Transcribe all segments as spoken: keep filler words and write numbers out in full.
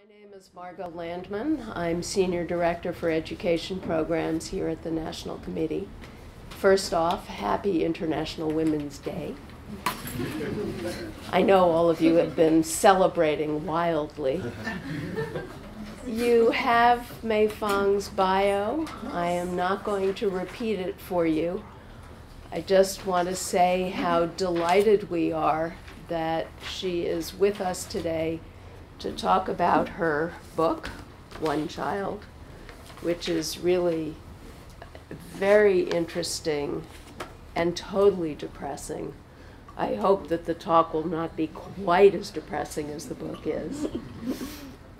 My name is Margot Landman. I'm Senior Director for Education Programs here at the National Committee. First off, happy International Women's Day. I know all of you have been celebrating wildly. You have Mei Fang's bio. I am not going to repeat it for you. I just want to say how delighted we are that she is with us today to talk about her book, One Child, which is really very interesting and totally depressing. I hope that the talk will not be quite as depressing as the book is.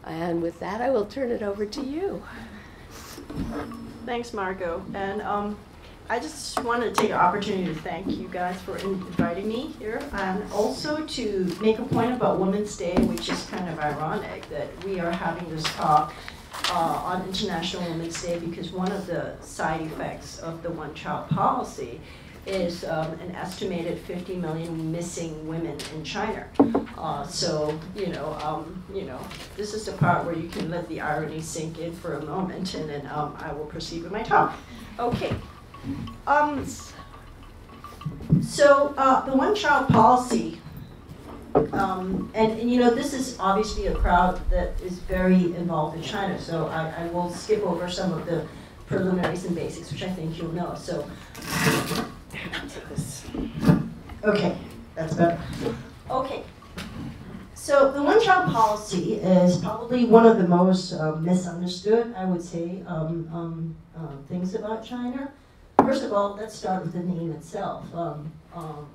And with that, I will turn it over to you. Thanks, Margot. And um, I just want to take an opportunity to thank you guys for inviting me here, and also to make a point about Women's Day, which is kind of ironic that we are having this talk uh, on International Women's Day, because one of the side effects of the one-child policy is um, an estimated fifty million missing women in China. Uh, so you know, um, you know, this is the part where you can let the irony sink in for a moment, and then um, I will proceed with my talk. Okay. Um, so uh, the one-child policy, um, and, and you know, this is obviously a crowd that is very involved in China, so I, I will skip over some of the preliminaries and basics, which I think you'll know. So, I'll take this. Okay, that's better. Okay, so the one-child policy is probably one of the most uh, misunderstood, I would say, um, um, uh, things about China. First of all, let's start with the name itself. Um, um,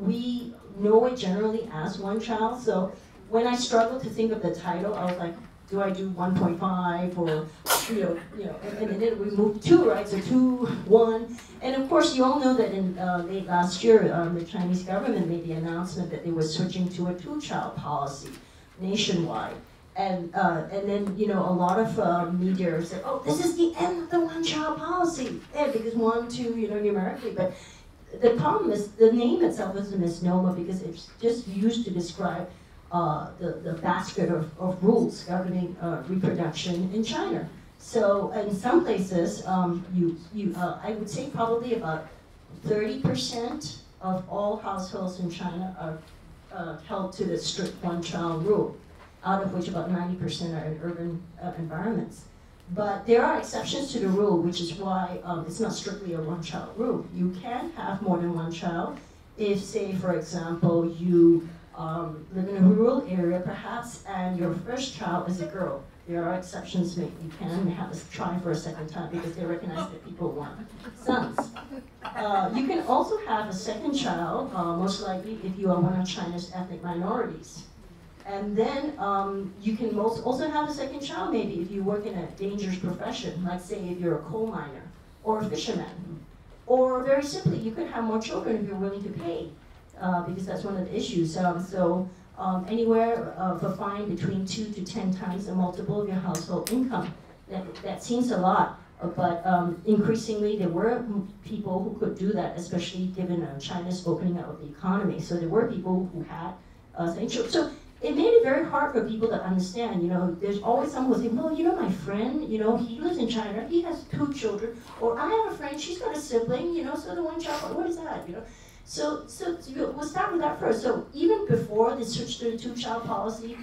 we know it generally as one child, so when I struggled to think of the title, I was like, do I do one point five or, you know, you know, and, and then we moved two, right, so two, one. And of course, you all know that in uh, late last year, um, the Chinese government made the announcement that they were switching to a two-child policy nationwide. And, uh, and then, you know, a lot of uh, media said, oh, this is the end of the one-child policy. Yeah, because one, two, you know, numerically. But the problem is the name itself is a misnomer because it's just used to describe uh, the, the basket of, of rules governing uh, reproduction in China. So in some places, um, you, you, uh, I would say probably about thirty percent of all households in China are uh, held to the strict one-child rule, out of which about ninety percent are in urban uh, environments. But there are exceptions to the rule, which is why um, it's not strictly a one-child rule. You can have more than one child if, say, for example, you um, live in a rural area, perhaps, and your first child is a girl. There are exceptions made. You can have a try for a second time because they recognize that people want sons. Uh, you can also have a second child, uh, most likely if you are one of China's ethnic minorities. And then um, you can most also have a second child, maybe, if you work in a dangerous profession, like say if you're a coal miner or a fisherman. Or very simply, you could have more children if you're willing to pay, uh, because that's one of the issues. Um, so um, anywhere uh, for fine between two to ten times the multiple of your household income. That, that seems a lot, but um, increasingly there were people who could do that, especially given uh, China's opening up of the economy. So there were people who had uh, second children. So, it made it very hard for people to understand, you know, there's always someone who says, well, you know, my friend, you know, he lives in China, he has two children, or I have a friend, she's got a sibling, you know, so the one child, what is that, you know? So, so we'll start with that first. So even before the switch to the two-child policy,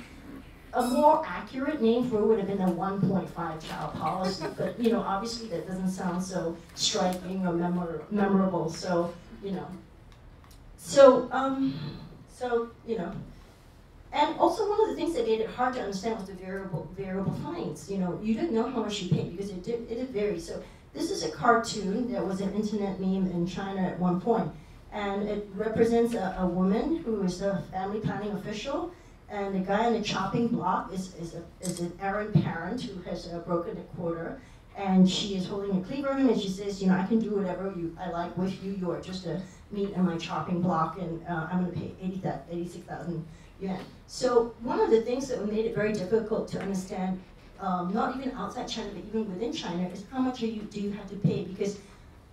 a more accurate name for it would have been the one point five child policy, but, you know, obviously that doesn't sound so striking or memor memorable, so, you know. So, um, so, you know. And also one of the things that made it hard to understand was the variable variable fines. You know, you didn't know how much you paid because it did it varied. So this is a cartoon that was an internet meme in China at one point, and it represents a, a woman who is a family planning official, and the guy on the chopping block is is a is an errant parent who has uh, broken a quarter, and she is holding a cleaver and she says, you know, I can do whatever you I like with you. You are just a meat on my chopping block, and uh, I'm going to pay eighty-six thousand. Yeah. So one of the things that made it very difficult to understand, um, not even outside China, but even within China, is how much are you, do you have to pay? Because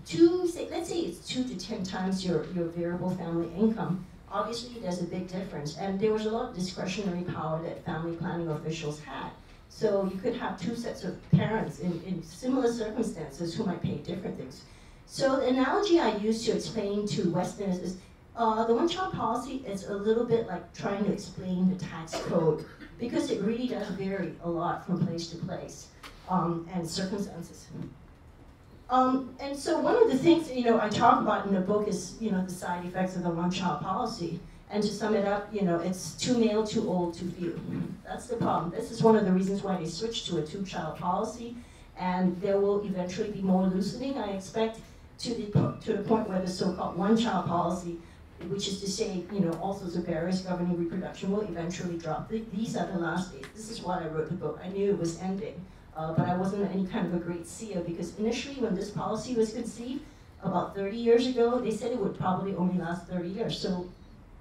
two, say, let's say it's two to ten times your, your variable family income. Obviously, there's a big difference. And there was a lot of discretionary power that family planning officials had. So you could have two sets of parents in, in similar circumstances who might pay different things. So the analogy I use to explain to Westerners is uh, the one-child policy is a little bit like trying to explain the tax code, because it really does vary a lot from place to place um, and circumstances. Um, and so one of the things you know I talk about in the book is you know the side effects of the one-child policy. And to sum it up, you know, it's too male, too old, too few. That's the problem. This is one of the reasons why they switched to a two-child policy, and there will eventually be more loosening, I expect, to the to the point where the so-called one-child policy, which is to say, you know, all sorts of barriers governing reproduction, will eventually drop. These are the last days. This is why I wrote the book. I knew it was ending, uh, but I wasn't any kind of a great seer, because initially when this policy was conceived about thirty years ago, they said it would probably only last thirty years. So,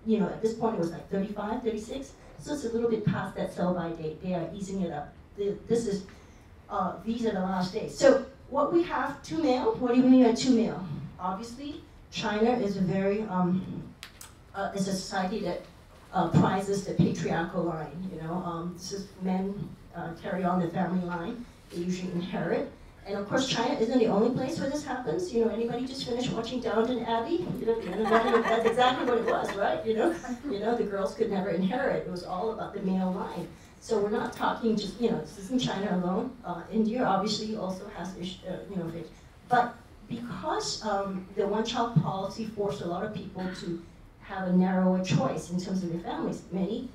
you know, at this point it was like thirty-five, thirty-six, so it's a little bit past that sell-by date. They are easing it up. This is, uh, these are the last days. So what we have, two male, what do you mean by two male? Obviously, China is a very, um, uh, is a society that uh, prizes the patriarchal line, you know. Um, this is men uh, carry on the family line, they usually inherit. And of course, China isn't the only place where this happens. You know, anybody just finished watching Downton Abbey? You know, that's exactly what it was, right? You know, you know, the girls could never inherit. It was all about the male line. So we're not talking just, you know, this isn't China alone. Uh, India obviously also has, ish, uh, you know, but because um, the one-child policy forced a lot of people to have a narrower choice in terms of their families, many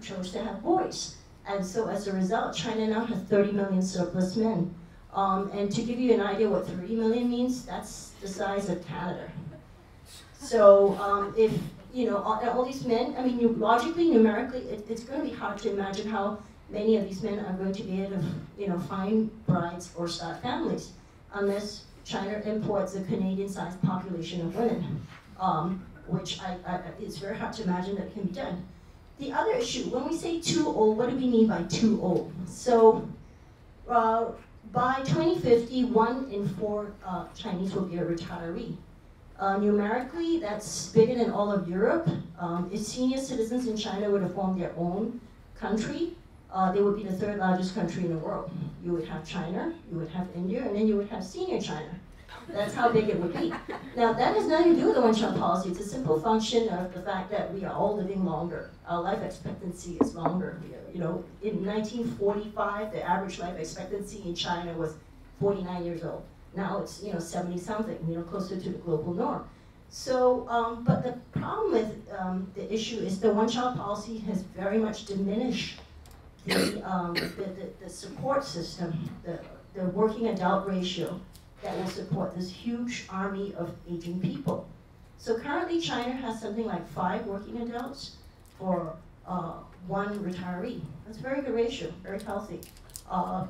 chose to have boys. And so as a result, China now has thirty million surplus men. Um, and to give you an idea what three million means, that's the size of Canada. So um, if, you know, all, all these men, I mean, you, logically, numerically, it, it's going to be hard to imagine how many of these men are going to be able to, you know, find brides or start families, unless China imports a Canadian-sized population of women, um, which I, I, it's very hard to imagine that can be done. The other issue, when we say too old, what do we mean by too old? So, uh, by twenty fifty, one in four uh, Chinese will be a retiree. Uh, numerically, that's bigger than all of Europe. Um, if senior citizens in China were to form their own country, uh, they would be the third largest country in the world. You would have China, you would have India, and then you would have senior China. That's how big it would be. Now, that has nothing to do with the one-child policy. It's a simple function of the fact that we are all living longer. Our life expectancy is longer. You know, in nineteen forty-five, the average life expectancy in China was forty-nine years old. Now it's, you know, seventy something, you know, closer to the global norm. So, um, but the problem with um, the issue is the one-child policy has very much diminished the, um, the, the, the support system, the, the working adult ratio that will support this huge army of aging people. So currently China has something like five working adults for uh, one retiree. That's a very good ratio, very healthy. Uh,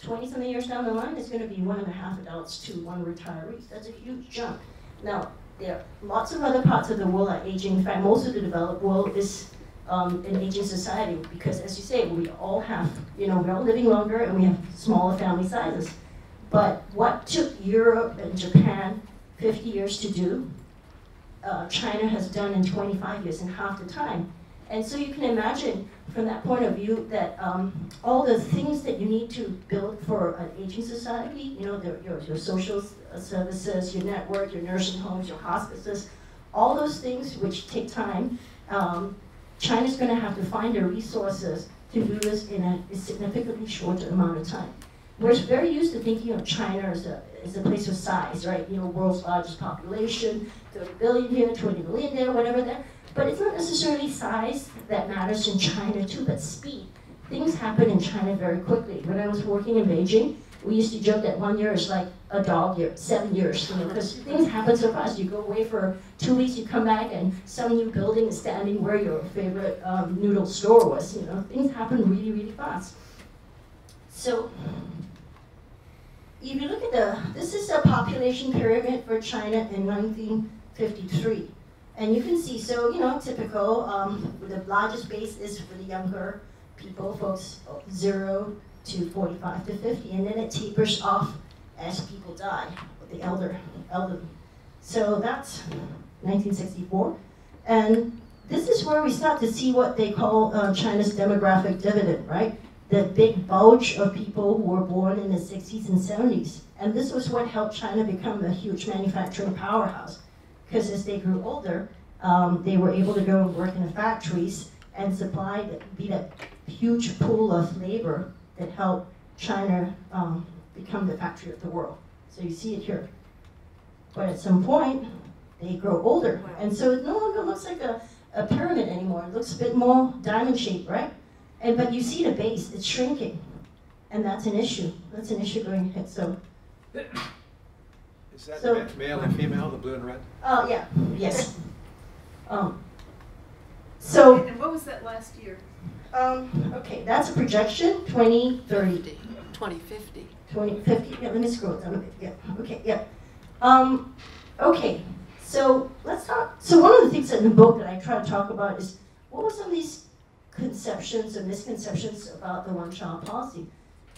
twenty something years down the line, it's gonna be one and a half adults to one retiree. That's a huge jump. Now, there are lots of other parts of the world are aging. In fact, most of the developed world is um, an aging society, because as you say, we all have, you know, we're all living longer and we have smaller family sizes. But what took Europe and Japan fifty years to do, uh, China has done in twenty-five years, in half the time. And so you can imagine from that point of view that um, all the things that you need to build for an aging society, you know, the, your, your social services, your network, your nursing homes, your hospices, all those things which take time, um, China's gonna have to find the resources to do this in a, a significantly shorter amount of time. We're very used to thinking of China as a, as a place of size, right? You know, world's largest population, thirty billion here, twenty billion there, whatever that. But it's not necessarily size that matters in China too, but speed. Things happen in China very quickly. When I was working in Beijing, we used to joke that one year is like a dog year, seven years, you know, because things happen so fast. You go away for two weeks, you come back, and some new building is standing where your favorite um, noodle store was, you know. Things happen really, really fast. So, if you look at the, this is a population pyramid for China in nineteen fifty-three. And you can see, so, you know, typical, um, the largest base is for the younger people, folks zero to forty-five to fifty. And then it tapers off as people die, the elder, elderly. So that's nineteen sixty-four. And this is where we start to see what they call uh, China's demographic dividend, right? the big bulge of people who were born in the sixties and seventies. And this was what helped China become a huge manufacturing powerhouse. Because as they grew older, um, they were able to go and work in the factories and supply, be that huge pool of labor that helped China um, become the factory of the world. So you see it here. But at some point, they grow older. And so it no longer looks like a, a pyramid anymore. It looks a bit more diamond-shaped, right? And, but you see the base, it's shrinking. And that's an issue. That's an issue going ahead. So, is that so, male and female, the blue and red? Oh, yeah. Yes. Um, so, and what was that last year? Um, okay, that's a projection, twenty thirty. twenty fifty. twenty fifty, yeah, let me scroll down a bit, yeah, okay, yeah. Um, okay, so let's talk, so one of the things in the book that I try to talk about is, what were some of these conceptions or misconceptions about the one-child policy?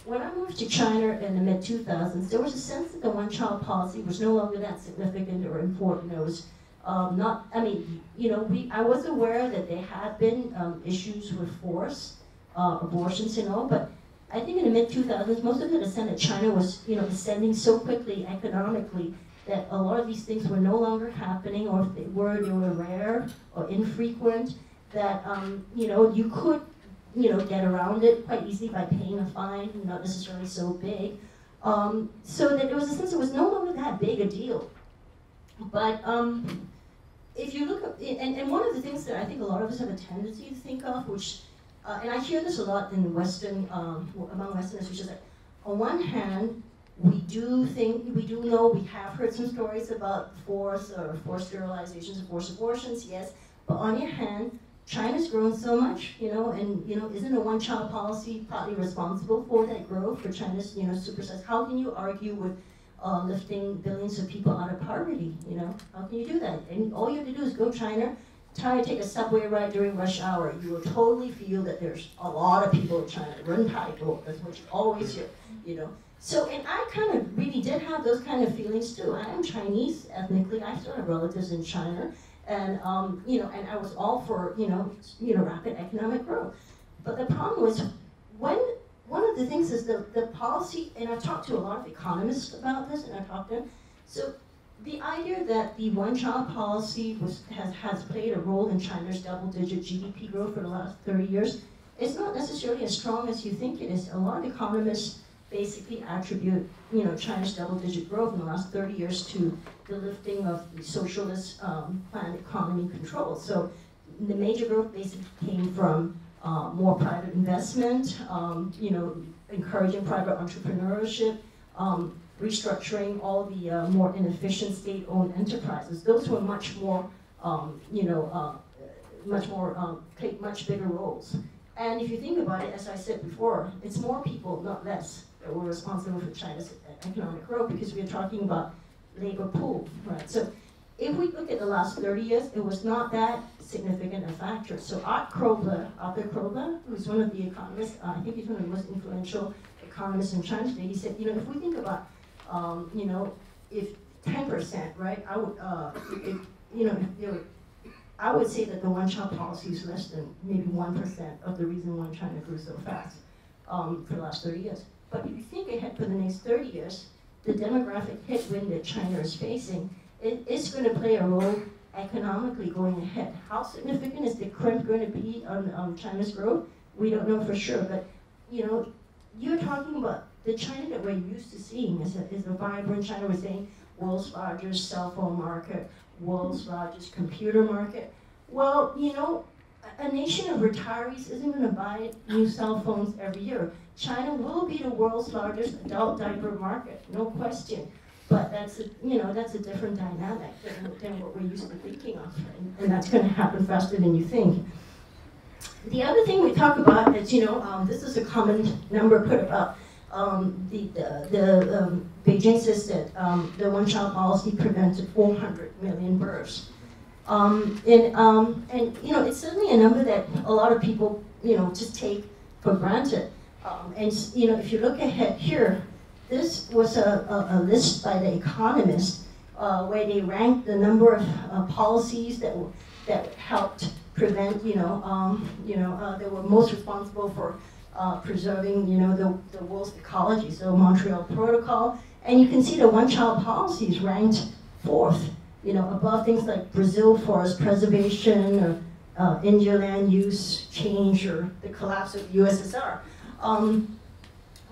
When I moved to China in the mid two thousands, there was a sense that the one-child policy was no longer that significant or important. It was um, not, I mean, you know, we, I was aware that there had been um, issues with force, uh, abortions and all, but I think in the mid two thousands, most of it was said that China was, you know, descending so quickly economically that a lot of these things were no longer happening, or if they were, they were rare or infrequent, that, um, you know, you could, you know, get around it quite easily by paying a fine, not necessarily so big. Um, so that there was a sense it was no longer that big a deal. But um, if you look at, and, and one of the things that I think a lot of us have a tendency to think of, which Uh, and I hear this a lot in Western, um, among Westerners, which is like, on one hand, we do think, we do know, we have heard some stories about force or forced sterilizations and forced abortions, yes. But on the other hand, China's grown so much, you know, and you know, isn't a one-child policy partly responsible for that growth, for China's, you know, supersize? How can you argue with uh, lifting billions of people out of poverty? You know, how can you do that? And all you have to do is go China. Try to take a subway ride during rush hour, you will totally feel that there's a lot of people in China. Run tide, that's what you always hear, you know. So, and I kind of really did have those kind of feelings too. I am Chinese ethnically. I still have relatives in China, and um, you know, and I was all for you know, you know, rapid economic growth. But the problem was when one of the things is the the policy, and I've talked to a lot of economists about this, and I talked to them. So. The idea that the one-child policy was, has, has played a role in China's double-digit G D P growth for the last thirty years is not necessarily as strong as you think it is. A lot of economists basically attribute, you know, China's double-digit growth in the last thirty years to the lifting of the socialist um, planned economy control. So the major growth basically came from uh, more private investment, um, you know, encouraging private entrepreneurship, um, restructuring all the uh, more inefficient state-owned enterprises. Those were much more, um, you know, uh, much more, um, take much bigger roles. And if you think about it, as I said before, it's more people, not less, that were responsible for China's economic growth because we're talking about labor pool, right? So if we look at the last thirty years, it was not that significant a factor. So Art Kroeber, Arthur Kroeber, who's one of the economists, uh, I think he's one of the most influential economists in China today, he said, you know, if we think about Um, you know, if ten percent, right? I would, uh, if, you know, if were, I would say that the one-child policy is less than maybe one percent of the reason why China grew so fast um, for the last thirty years. But if you think ahead for the next thirty years, the demographic headwind that China is facing, it is going to play a role economically going ahead. How significant is the crimp going to be on um, China's growth? We don't know for sure, but you know, you're talking about. The China that we're used to seeing is a, is a vibrant China. We're saying world's largest cell phone market, world's largest computer market. Well, you know, a, a nation of retirees isn't going to buy new cell phones every year. China will be the world's largest adult diaper market, no question. But that's a, you know, that's a different dynamic than, than what we're used to thinking of, and, and that's going to happen faster than you think. The other thing we talk about is, you know, um, this is a common number put about. Um, the the, the um, Beijing says that um, the one-child policy prevented four hundred million births, um, and um, and you know it's certainly a number that a lot of people you know just take for granted. Um, and you know if you look ahead here, this was a, a, a list by The Economist uh, where they ranked the number of uh, policies that were, that helped prevent you know um, you know uh, they were most responsible for. uh, preserving, you know, the, the world's ecology, so Montreal Protocol. And you can see the one-child policy is ranked fourth, you know, above things like Brazil forest preservation, or, uh, India land use change, or the collapse of U S S R. Um,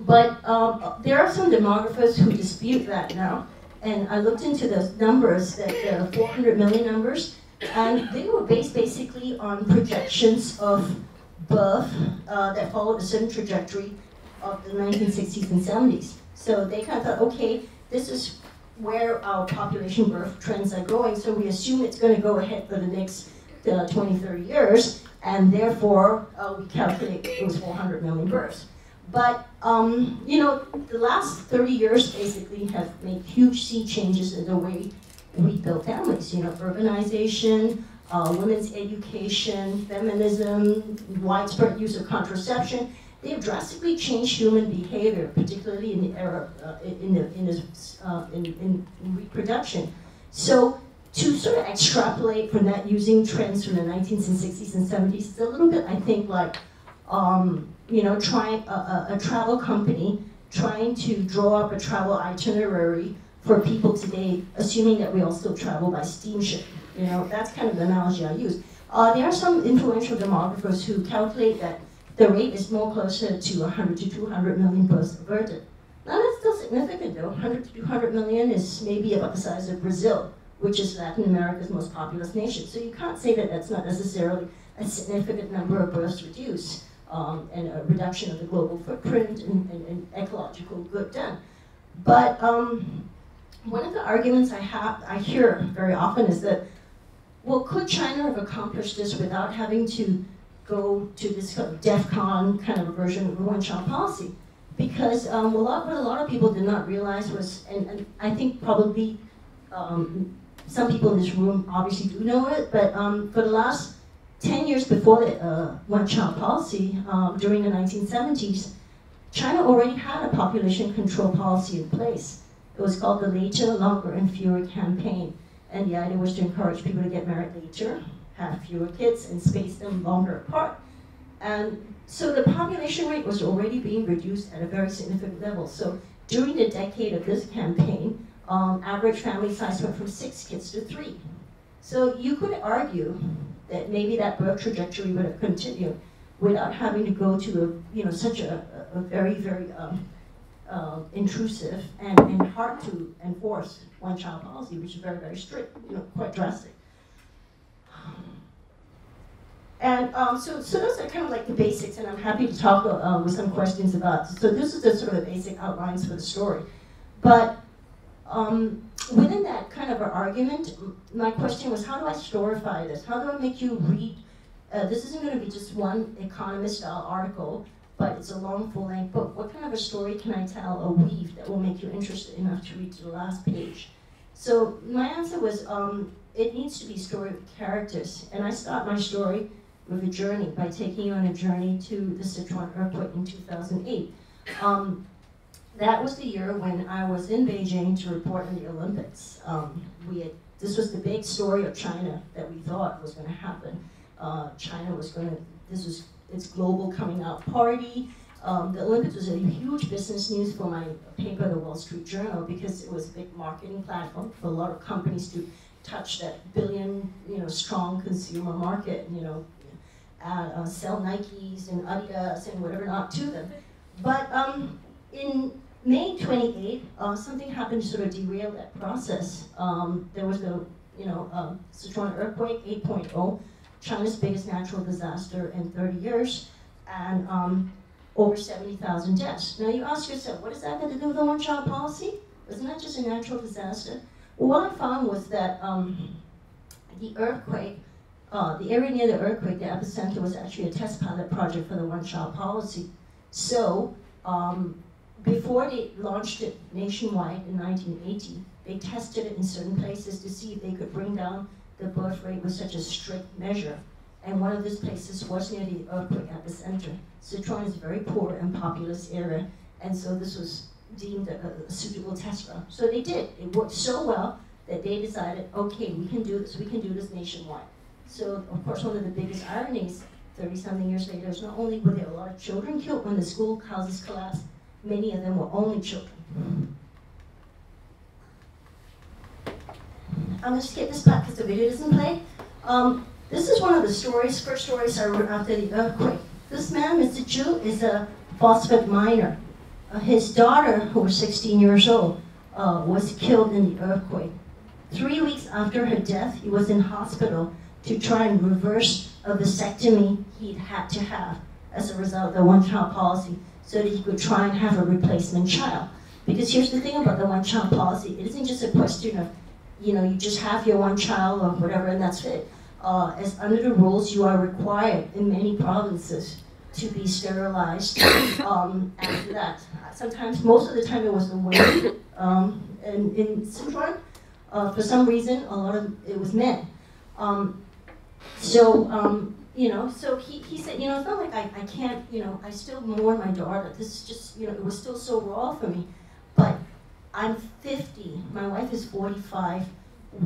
but um, there are some demographers who dispute that now. And I looked into the numbers, that the four hundred million numbers, and they were based basically on projections of birth uh, that followed a certain trajectory of the nineteen sixties and seventies. So they kind of thought, okay, this is where our population birth trends are going, so we assume it's going to go ahead for the next uh, twenty, thirty years, and therefore uh, we calculate it was four hundred million births. But, um, you know, the last thirty years basically have made huge sea changes in the way we build families, you know, urbanization, uh, women's education, feminism, widespread use of contraception. They have drastically changed human behavior, particularly in the era, uh, in, the, in, the, uh, in, in reproduction. So to sort of extrapolate from that using trends from the nineteen sixties and seventies, it's a little bit, I think, like, um, you know, trying a, a travel company trying to draw up a travel itinerary for people today, assuming that we all still travel by steamship. You know, that's kind of the analogy I use. Uh, there are some influential demographers who calculate that the rate is more closer to one hundred to two hundred million births averted. Now that's still significant though. one hundred to two hundred million is maybe about the size of Brazil, which is Latin America's most populous nation. So you can't say that that's not necessarily a significant number of births reduced, um, and a reduction of the global footprint and, and, and ecological good done. But um, one of the arguments I have, I hear very often is that, well, could China have accomplished this without having to go to this kind of DEFCON kind of version of the one-child policy? Because um, a lot, what a lot of people did not realize was, and, and I think probably um, some people in this room obviously do know it, but um, for the last ten years before the uh, one-child policy, um, during the nineteen seventies, China already had a population control policy in place. It was called the Later, Longer, and Fewer campaign. And the idea was to encourage people to get married later, have fewer kids, and space them longer apart. And so the population rate was already being reduced at a very significant level. So during the decade of this campaign, um, average family size went from six kids to three. So you could argue that maybe that birth trajectory would have continued without having to go to a, you know, such a, a very, very um, uh, intrusive and, and hard to enforce one-child policy, which is very, very strict, you know, quite drastic. And um, so, so those are kind of like the basics, and I'm happy to talk uh, with some questions about. So this is the sort of the basic outlines for the story. But um, within that kind of an argument, my question was, how do I storify this? How do I make you read? Uh, this isn't going to be just one Economist-style article, but it's a long, full-length book. What kind of a story can I tell or weave that will make you interested enough to read to the last page? So my answer was, um, it needs to be a story of characters. And I start my story with a journey, by taking you on a journey to the Sichuan earthquake in two thousand eight. Um, that was the year when I was in Beijing to report on the Olympics. Um, we had, this was the big story of China that we thought was going to happen. Uh, China was going to, this was its global coming out party. Um, the Olympics was a huge business news for my paper, the Wall Street Journal, because it was a big marketing platform for a lot of companies to touch that billion, you know, strong consumer market, you know, Uh, uh, sell Nikes and Adidas and whatever not to them. But um, in May twenty-eighth, uh, something happened to sort of derail that process. Um, there was the, you know, uh, Sichuan earthquake eight point oh, China's biggest natural disaster in thirty years, and um, over seventy thousand deaths. Now you ask yourself, what does that have to do with the one-child policy? Wasn't that just a natural disaster? Well, what I found was that um, the earthquake, Uh, the area near the earthquake, the epicenter, was actually a test pilot project for the one-child policy. So um, before they launched it nationwide in nineteen eighty, they tested it in certain places to see if they could bring down the birth rate with such a strict measure. And one of those places was near the earthquake epicenter. Sichuan is a very poor and populous area, and so this was deemed a, a suitable test ground. So they did. It worked so well that they decided, okay, we can do this. We can do this nationwide. So, of course, one of the biggest ironies thirty-something years later, is not only were there a lot of children killed when the schoolhouses collapsed, many of them were only children. I'm going to skip this back because the video doesn't play. Um, this is one of the stories, first stories I wrote after the earthquake. This man, Mister Chu, is a phosphate miner. Uh, his daughter, who was sixteen years old, uh, was killed in the earthquake. Three weeks after her death, he was in hospital to try and reverse a vasectomy he'd had to have as a result of the one-child policy, so that he could try and have a replacement child. Because here's the thing about the one-child policy, it isn't just a question of, you know, you just have your one child or whatever and that's it. Uh, as under the rules, you are required in many provinces to be sterilized um, after that. Sometimes, most of the time it was the women. Um, and in Sichuan, uh, for some reason, a lot of it was men. Um, so, um, you know, so he, he said, you know, it's not like I, I can't, you know, I still mourn my daughter. This is just, you know, it was still so raw for me. But I'm fifty, my wife is forty-five.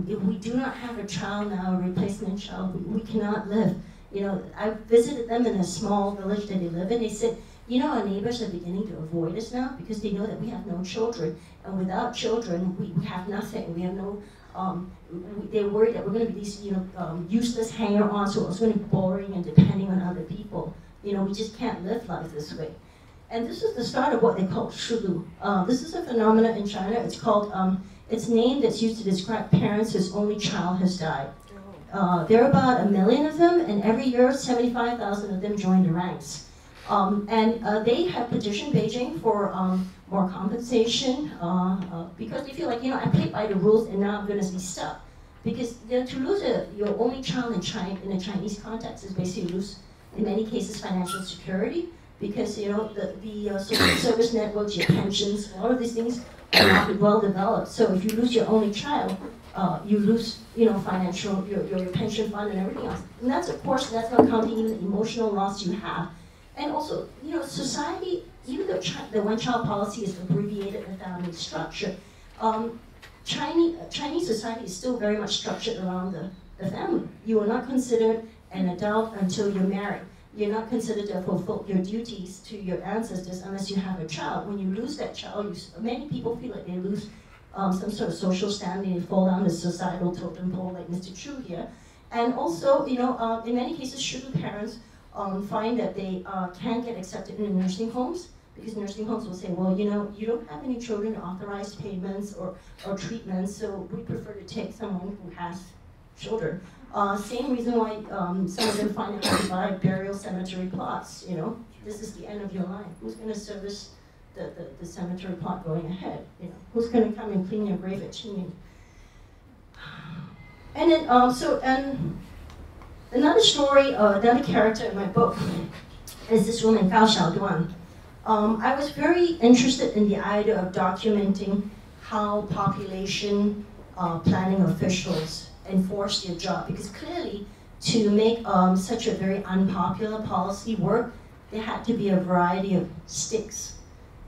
If we do not have a child now, a replacement child, we, we cannot live. You know, I visited them in a small village that they live in. They said, you know, our neighbors are beginning to avoid us now because they know that we have no children. And without children, we, we have nothing. We have no, um, we, they're worried that we're going to be these, you know, um, useless hanger-ons, so it's going to be boring and depending on other people. You know, we just can't live life this way. And this is the start of what they call shulu. Uh, this is a phenomenon in China. It's called, um, it's named, it's used to describe parents whose only child has died. Uh, there are about a million of them, and every year seventy-five thousand of them join the ranks. Um, and uh, they have petitioned Beijing for um, more compensation uh, uh, because they feel like, you know, I played by the rules and now I'm going to be stuck. Because you know, to lose a, your only child in, China, in a Chinese context is basically lose, in many cases, financial security. Because, you know, the, the uh, social service networks, your pensions, all of these things are not well developed. So if you lose your only child, uh, you lose, you know, financial, your, your pension fund and everything else. And that's, of course, that's not counting even the emotional loss you have. And also, you know, society, even though the one-child policy is abbreviated with family structure, um, Chinese, Chinese society is still very much structured around the, the family. You are not considered an adult until you're married. You're not considered to fulfill your duties to your ancestors unless you have a child. When you lose that child, you, many people feel like they lose um, some sort of social standing and fall down the societal totem pole, like Mister Chu here. And also, you know, uh, in many cases, shulu parents um, find that they uh, can't get accepted in nursing homes because nursing homes will say, well, you know, you don't have any children authorized payments or, or treatments, so we prefer to take someone who has children. Uh, same reason why um, some of them find it hard to buy burial cemetery plots, you know. This is the end of your life. Who's going to service the, the, the cemetery plot going ahead? You know, who's going to come and clean your grave at Qian? And then, um, so, and another story, uh, another character in my book is this woman, Fao Shao Guan. Um, I was very interested in the idea of documenting how population uh, planning officials enforce their job, because clearly to make um, such a very unpopular policy work, there had to be a variety of sticks.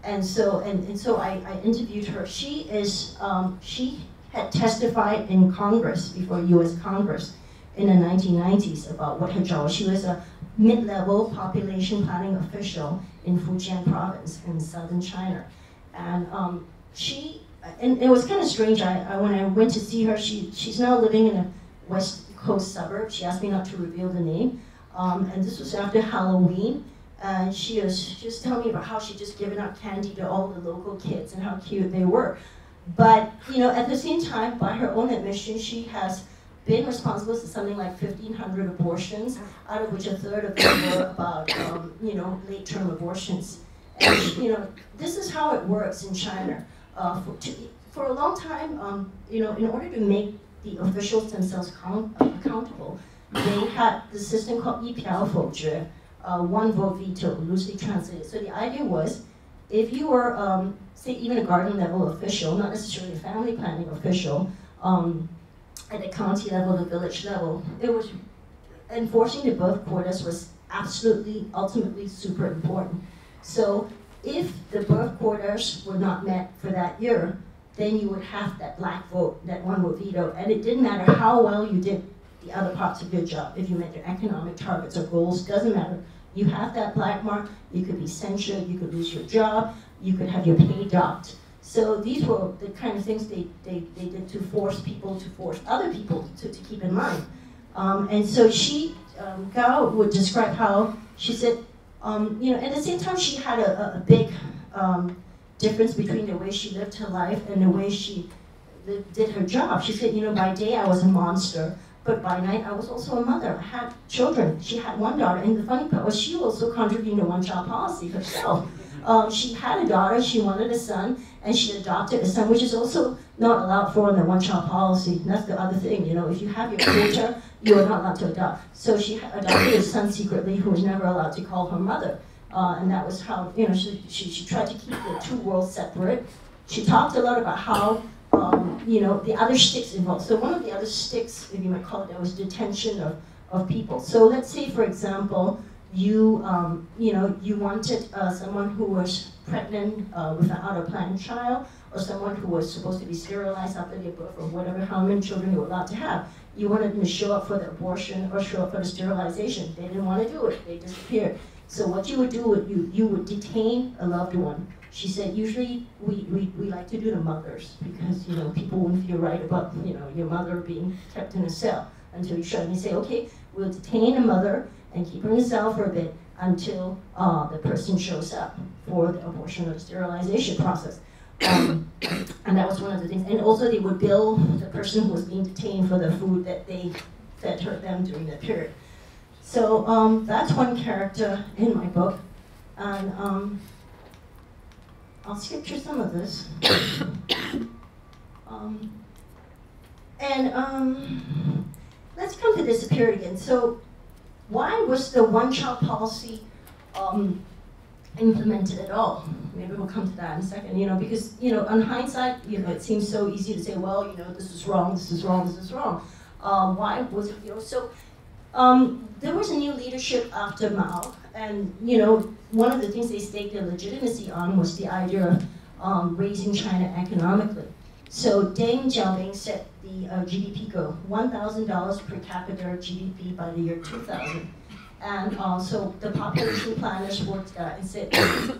And so, and, and so I, I interviewed her. She is, um, she had testified in Congress, before U S Congress, in the nineteen nineties about what her job was. She was a mid-level population planning official in Fujian province in southern China. And um, she And it was kind of strange. I, I when I went to see her, she she's now living in a West Coast suburb. She asked me not to reveal the name, um, and this was after Halloween. And she was she was telling me about how she just given out candy to all the local kids and how cute they were. But you know, at the same time, by her own admission, she has been responsible for something like fifteen hundred abortions, out of which a third of them were about um, you know late-term abortions. And you know, this is how it works in China. Uh, for, to, for a long time, um, you know, in order to make the officials themselves count, uh, accountable, they had the system called "一票否决," uh, one vote veto, loosely translated. So the idea was, if you were, um, say, even a garden level official, not necessarily a family planning official, um, at the county level, the village level, it was enforcing the birth quotas was absolutely, ultimately, super important. So. If the birth quotas were not met for that year, then you would have that black vote, that one vote veto, and it didn't matter how well you did the other parts of your job. If you met your economic targets or goals, doesn't matter. You have that black mark, you could be censured, you could lose your job, you could have your pay docked. So these were the kind of things they, they, they did to force people, to force other people to, to keep in mind. Um, and so she, um, Gao would describe how, she said, um, you know, at the same time she had a, a big um, difference between the way she lived her life and the way she did her job. She said, you know, by day I was a monster, but by night I was also a mother. I had children. She had one daughter, and the funny part was she also contributed to one-child policy herself. Um, she had a daughter, she wanted a son, and she adopted a son, which is also not allowed for in the one-child policy. And that's the other thing, you know, if you have your quota, you are not allowed to adopt. So she adopted a son secretly who was never allowed to call her mother. Uh, and that was how, you know, she, she, she tried to keep the two worlds separate. She talked a lot about how Um, you know, the other sticks involved. So one of the other sticks, if you might call it that, was detention of, of people. So let's say, for example, you, um, you know, you wanted uh, someone who was pregnant uh, without a planned child, or someone who was supposed to be sterilized after their birth, or whatever, how many children you were allowed to have. You wanted them to show up for the abortion or show up for the sterilization. They didn't want to do it. They disappeared. So what you would do would you, you would detain a loved one. She said, usually we, we, we like to do the mothers because, you know, people wouldn't feel right about, you know, your mother being kept in a cell until you show them. You say, okay, we'll detain a mother and keep her in a cell for a bit until uh, the person shows up for the abortion or the sterilization process. Um, and that was one of the things. And also they would bill the person who was being detained for the food that they fed her them during that period. So um, that's one character in my book. And um, I'll skip through some of this. Um, and um, let's come to this period again. So why was the one-child policy um, implemented at all? Maybe we'll come to that in a second, you know, because, you know, on hindsight, you know, it seems so easy to say, well, you know, this is wrong, this is wrong, this is wrong. Um, why was it, you know, so um, there was a new leadership after Mao, and, you know, one of the things they staked their legitimacy on was the idea of um, raising China economically. So Deng Xiaoping set the uh, G D P goal, one thousand dollars per capita G D P by the year two thousand. And uh, so the population planners worked out and said,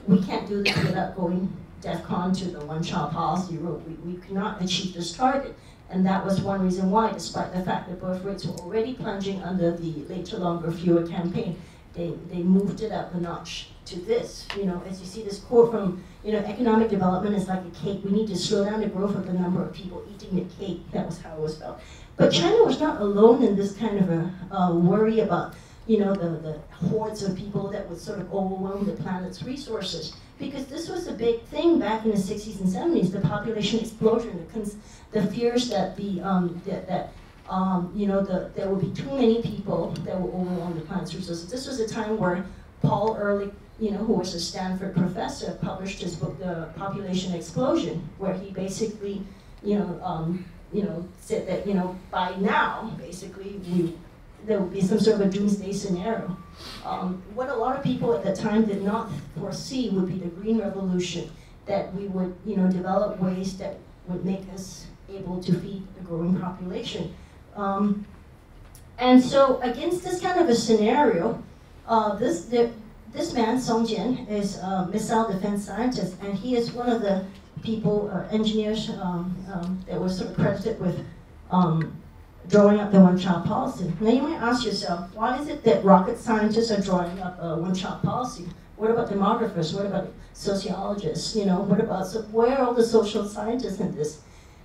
we can't do this without going DEFCON to the one-child policy route. We, we cannot achieve this target. And that was one reason why, despite the fact that birth rates were already plunging under the later, longer, fewer campaign, they, they moved it up a notch to this. You know, as you see this quote from, you know, economic development is like a cake. We need to slow down the growth of the number of people eating the cake. That was how it was felt. But China was not alone in this kind of a uh, worry about, you know, the, the hordes of people that would sort of overwhelm the planet's resources. Because this was a big thing back in the sixties and seventies, the population explosion, the, cons the fears that the, um, that, that um, you know, the, there would be too many people that would overwhelm the planet's resources. This was a time where Paul Ehrlich, you know, who was a Stanford professor, published his book, The Population Explosion, where he basically, you know, um, you know, said that, you know, by now, basically, we there would be some sort of a doomsday scenario. Um, what a lot of people at that time did not foresee would be the Green Revolution, that we would, you know, develop ways that would make us able to feed a growing population. Um, and so against this kind of a scenario, uh, this, the, this man, Song Jian, is a missile defense scientist, and he is one of the people, uh, engineers, um, um, that was sort of credited with um, drawing up the one-child policy. Now you might ask yourself, why is it that rocket scientists are drawing up a one-child policy? What about demographers? What about sociologists? You know, what about, so where are all the social scientists in this?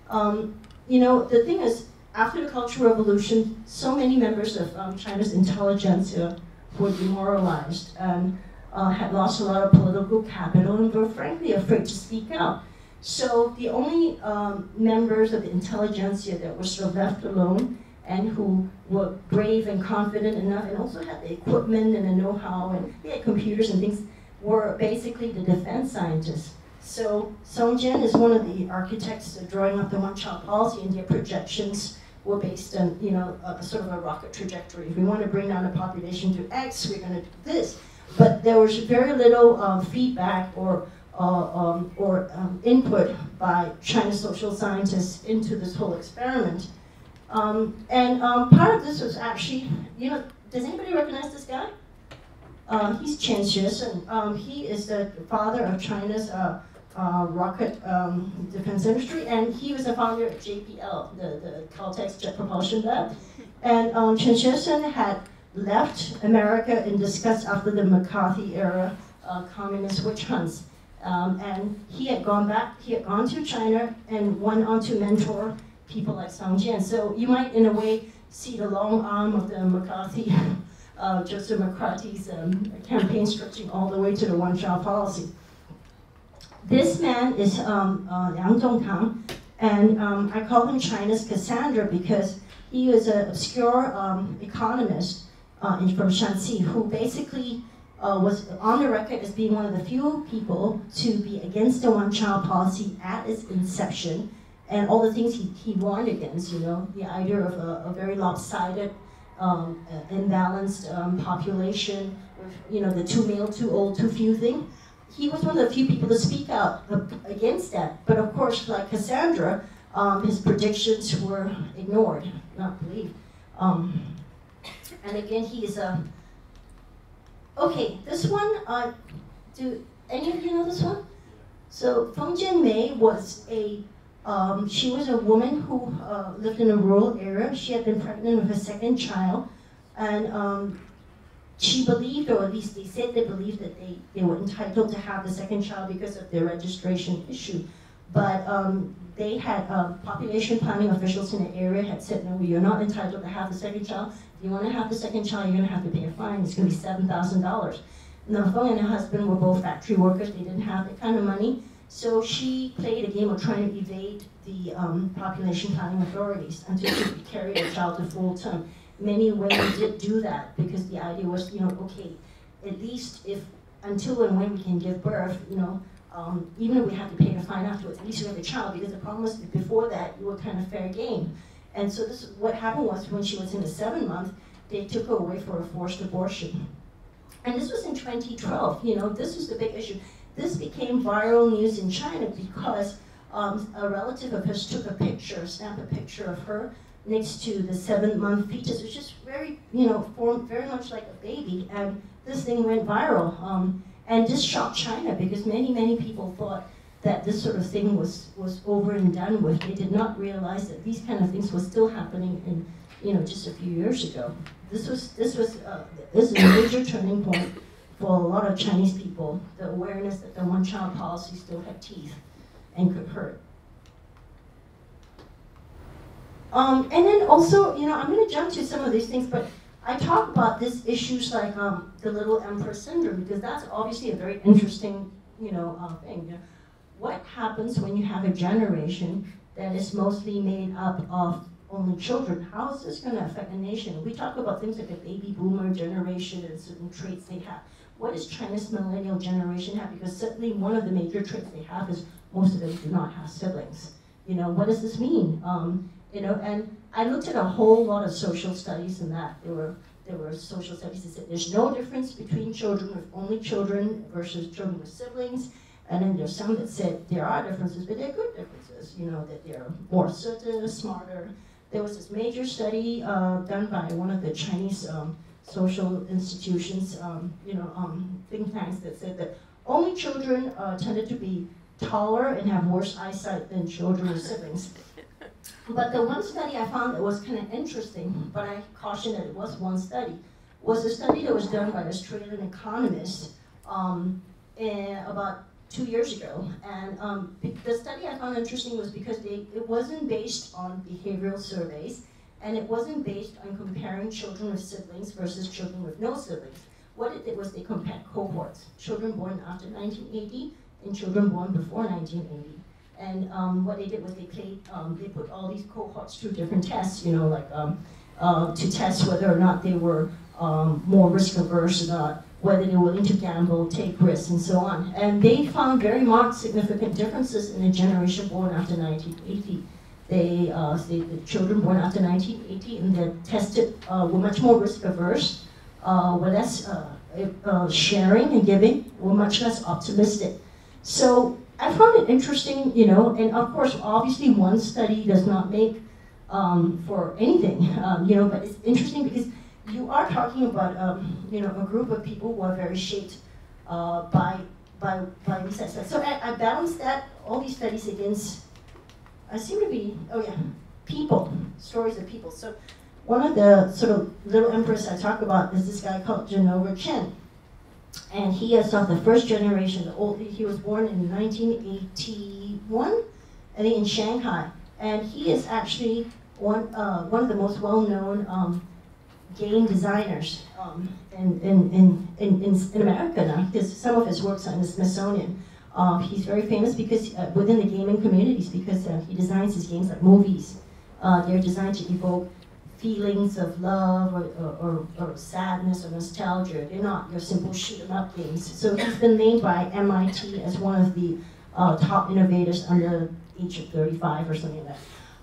Um, you know, the thing is, after the Cultural Revolution, so many members of um, China's intelligentsia were demoralized and uh, had lost a lot of political capital and were frankly afraid to speak out. So the only um, members of the intelligentsia that were still left alone and who were brave and confident enough and also had the equipment and the know-how and they had computers and things were basically the defense scientists. So Song Jian is one of the architects drawing up the one-child policy, and their projections were based on, you know, a, sort of a rocket trajectory. If we want to bring down the population to X, we're going to do this. But there was very little uh, feedback or Uh, um, or um, input by China's social scientists into this whole experiment. Um, and um, part of this was actually, you know, does anybody recognize this guy? Uh, he's Qian Xuesen. Um, he is the father of China's uh, uh, rocket um, defense industry, and he was the founder of J P L, the, the Caltech's Jet Propulsion Lab. And um, Qian Xuesen had left America in disgust after the McCarthy era uh, communist witch hunts. Um, and he had gone back, he had gone to China and went on to mentor people like Song Jian. So you might, in a way, see the long arm of the McCarthy, uh, Joseph McCarthy's um, campaign stretching all the way to the one-child policy. This man is um, uh, Liang Dongtang, and um, I call him China's Cassandra because he was an obscure um, economist uh, from Shanxi who basically Uh, was on the record as being one of the few people to be against the one-child policy at its inception, and all the things he, he warned against, you know, the idea of a, a very lopsided, um, uh, imbalanced um, population, you know, the too male, too old, too few thing. He was one of the few people to speak out against that, but of course, like Cassandra, um, his predictions were ignored, not believed. Um, and again, he is a... Okay, this one, uh, do any of you know this one? So Feng Jianmei was a, um, she was a woman who uh, lived in a rural area. She had been pregnant with her second child, and um, she believed, or at least they said they believed, that they, they were entitled to have the second child because of their registration issue. But um, they had, uh, population planning officials in the area had said, no, you're not entitled to have the second child. You want to have the second child, you're going to have to pay a fine. It's going to be seven thousand dollars. Now, Feng and her husband were both factory workers. They didn't have that kind of money. So she played a game of trying to evade the um, population planning authorities until she could carry the child to full term. Many women did do that because the idea was, you know, okay, at least if, until and when we can give birth, you know, um, even if we have to pay a fine afterwards, at least we have a child, because the problem was that before that, you were kind of fair game. And so this, what happened was, when she was in the seventh month, they took her away for a forced abortion. And this was in twenty twelve, you know, this was the big issue. This became viral news in China because um, a relative of hers took a picture, snapped a picture of her next to the seventh month fetus, which is very, you know, formed very much like a baby, and this thing went viral. Um, and this shocked China because many, many people thought that this sort of thing was, was over and done with. They did not realize that these kind of things were still happening in, you know, just a few years ago. This was, this was, uh, this is a major turning point for a lot of Chinese people, the awareness that the one-child policy still had teeth and could hurt. Um, and then also, you know, I'm gonna jump to some of these things, but I talk about these issues like um, the Little Emperor Syndrome, because that's obviously a very interesting, you know, uh, thing. You know, what happens when you have a generation that is mostly made up of only children? How is this going to affect a nation? We talk about things like the baby boomer generation and certain traits they have. What does China's millennial generation have? Because certainly one of the major traits they have is most of them do not have siblings. You know, what does this mean? Um, you know, and I looked at a whole lot of social studies in that. There were, there were social studies that said there's no difference between children with only children versus children with siblings. And then there's some that said there are differences, but they're good differences, you know, that they're more certain, smarter. There was this major study uh, done by one of the Chinese um, social institutions, um, you know, um, think tanks, that said that only children uh, tended to be taller and have worse eyesight than children with siblings. But the one study I found that was kind of interesting, but I caution that it was one study, was a study that was done by an Australian economist um, about two years ago, and um, the study I found interesting was because they, it wasn't based on behavioral surveys, and it wasn't based on comparing children with siblings versus children with no siblings. What it did was they compared cohorts, children born after nineteen eighty and children born before nineteen eighty. And um, what they did was they played, um, they put all these cohorts through different tests, you know, like um, uh, to test whether or not they were um, more risk averse or not, whether they're willing to gamble, take risks, and so on. And they found very marked significant differences in the generation born after nineteen eighty. They, uh, they, the children born after nineteen eighty, and they tested, uh, were much more risk averse, uh, were less uh, uh, sharing and giving, were much less optimistic. So I found it interesting, you know, and of course, obviously one study does not make um, for anything, um, you know, but it's interesting because you are talking about, um, you know, a group of people who are very shaped uh, by, by, by these aspects. So I, I balance that, all these studies against, I seem to be, oh yeah, people, stories of people. So one of the sort of little emperors I talk about is this guy called Genova Chen. And he is of the first generation, the old, he was born in nineteen eighty-one, I think in Shanghai. And he is actually one, uh, one of the most well-known um, game designers um, in, in, in, in, in America now, because some of his works are in the Smithsonian. Uh, he's very famous because uh, within the gaming communities, because uh, he designs his games like movies. Uh, they're designed to evoke feelings of love or, or, or, or sadness or nostalgia. They're not your simple shoot-em-up games. So he's been named by M I T as one of the uh, top innovators under the age of thirty-five or something like that.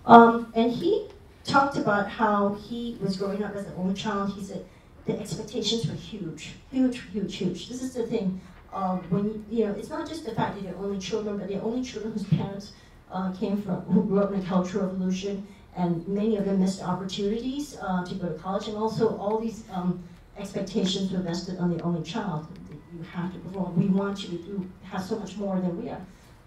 Um, and he talked about how he was growing up as an only child. He said the expectations were huge, huge, huge, huge. This is the thing. Uh, when you know, it's not just the fact that they're only children, but they're only children whose parents uh, came from, who grew up in the Cultural Revolution, and many of them missed opportunities uh, to go to college, and also all these um, expectations were vested on the only child. You have to perform. We want you to have so much more than we are.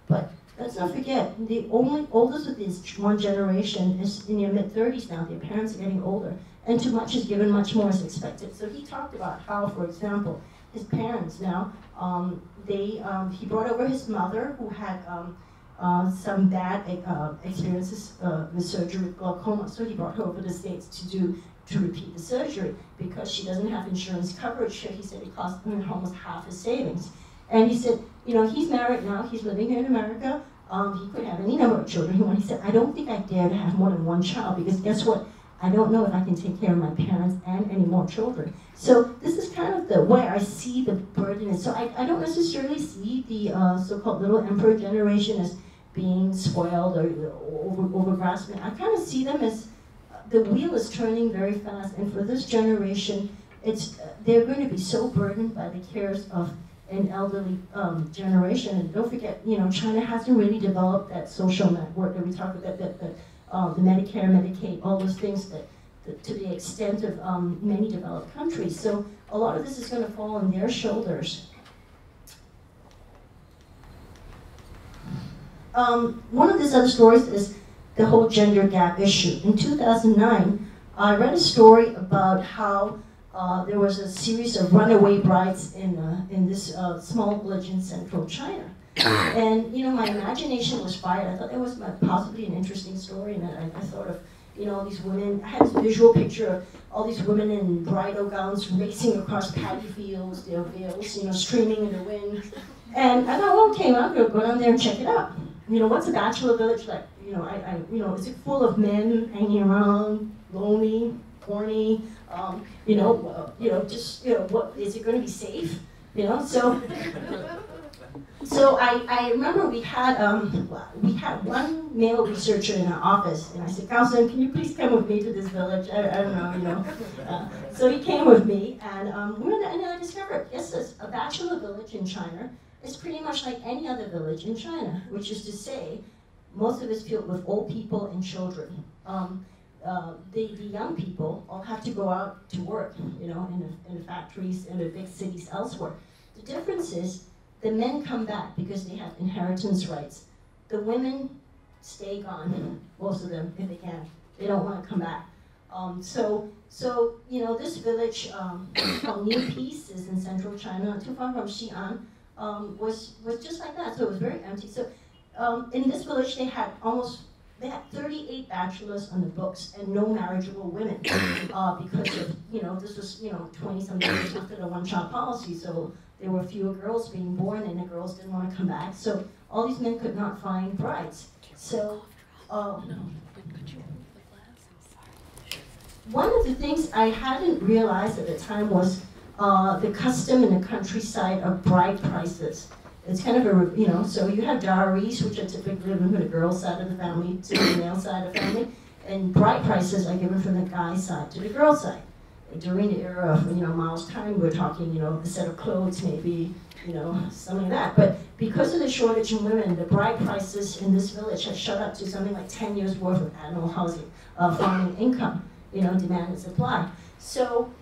But let's not forget, the only oldest of these one generation is in their mid thirties now. Their parents are getting older, and too much is given, much more is expected. So he talked about how, for example, his parents now, um, they um, he brought over his mother who had um, uh, some bad uh, experiences uh, with surgery with glaucoma, so he brought her over to the States to do to repeat the surgery because she doesn't have insurance coverage here. He said it cost him almost half his savings, and he said, you know, he's married now, he's living here in America. Um, he could have any number of children he wanted. He said, I don't think I dare to have more than one child because guess what? I don't know if I can take care of my parents and any more children. So this is kind of the way I see the burden is. So I, I don't necessarily see the uh, so-called little emperor generation as being spoiled or over, over-grasping. I kind of see them as uh, the wheel is turning very fast. And for this generation, it's uh, they're going to be so burdened by the cares of an elderly um, generation. And don't forget, you know, China hasn't really developed that social network that we talked about, that, that, that Uh, the Medicare, Medicaid, all those things that, that to the extent of um, many developed countries. So a lot of this is going to fall on their shoulders. Um, one of these other stories is the whole gender gap issue. In two thousand nine, I read a story about how uh, there was a series of runaway brides in, uh, in this uh, small village in central China. And, you know, my imagination was fired. I thought that was possibly an interesting story. And I, I thought of, you know, all these women. I had this visual picture of all these women in bridal gowns racing across paddy fields, their veils, you know, streaming in the wind. And I thought, well, okay, well, I'm going to go down there and check it out. You know, what's a bachelor village like? You know, I, I you know, is it full of men hanging around, lonely, horny? Um, you know, uh, you know, just, you know, what is it going to be safe? You know, so. So I, I remember we had um, we had one male researcher in our office, and I said, Carlson, can you please come with me to this village? I, I don't know, you know. Uh, so he came with me, and um, we went, and I discovered, yes, a bachelor village in China is pretty much like any other village in China, which is to say, most of it's filled with old people and children. Um, uh, the, the young people all have to go out to work, you know, in the, in the factories, in the big cities elsewhere. The difference is, the men come back because they have inheritance rights. The women stay gone, most of them, if they can. They don't want to come back. Um, so, so you know, this village um, called New Peace is in central China, not too far from Xi'an, um, was was just like that. So it was very empty. So um, in this village, they had almost they had thirty-eight bachelors on the books and no marriageable women uh, because of you know this was you know twenty-something years after the one-child policy. So there were fewer girls being born, and the girls didn't want to come back. So all these men could not find brides. So uh, one of the things I hadn't realized at the time was uh, the custom in the countryside of bride prices. It's kind of a, you know, so you have dowries, which are typically given from the girl's side of the family to the male side of the family, and bride prices are given from the guy's side to the girl's side. during the era of, you know, Mao's time, we're talking, you know, a set of clothes, maybe, you know, something like that. But because of the shortage in women, the bride prices in this village have shot up to something like ten years worth of annual housing, uh, farming income, you know, demand and supply. So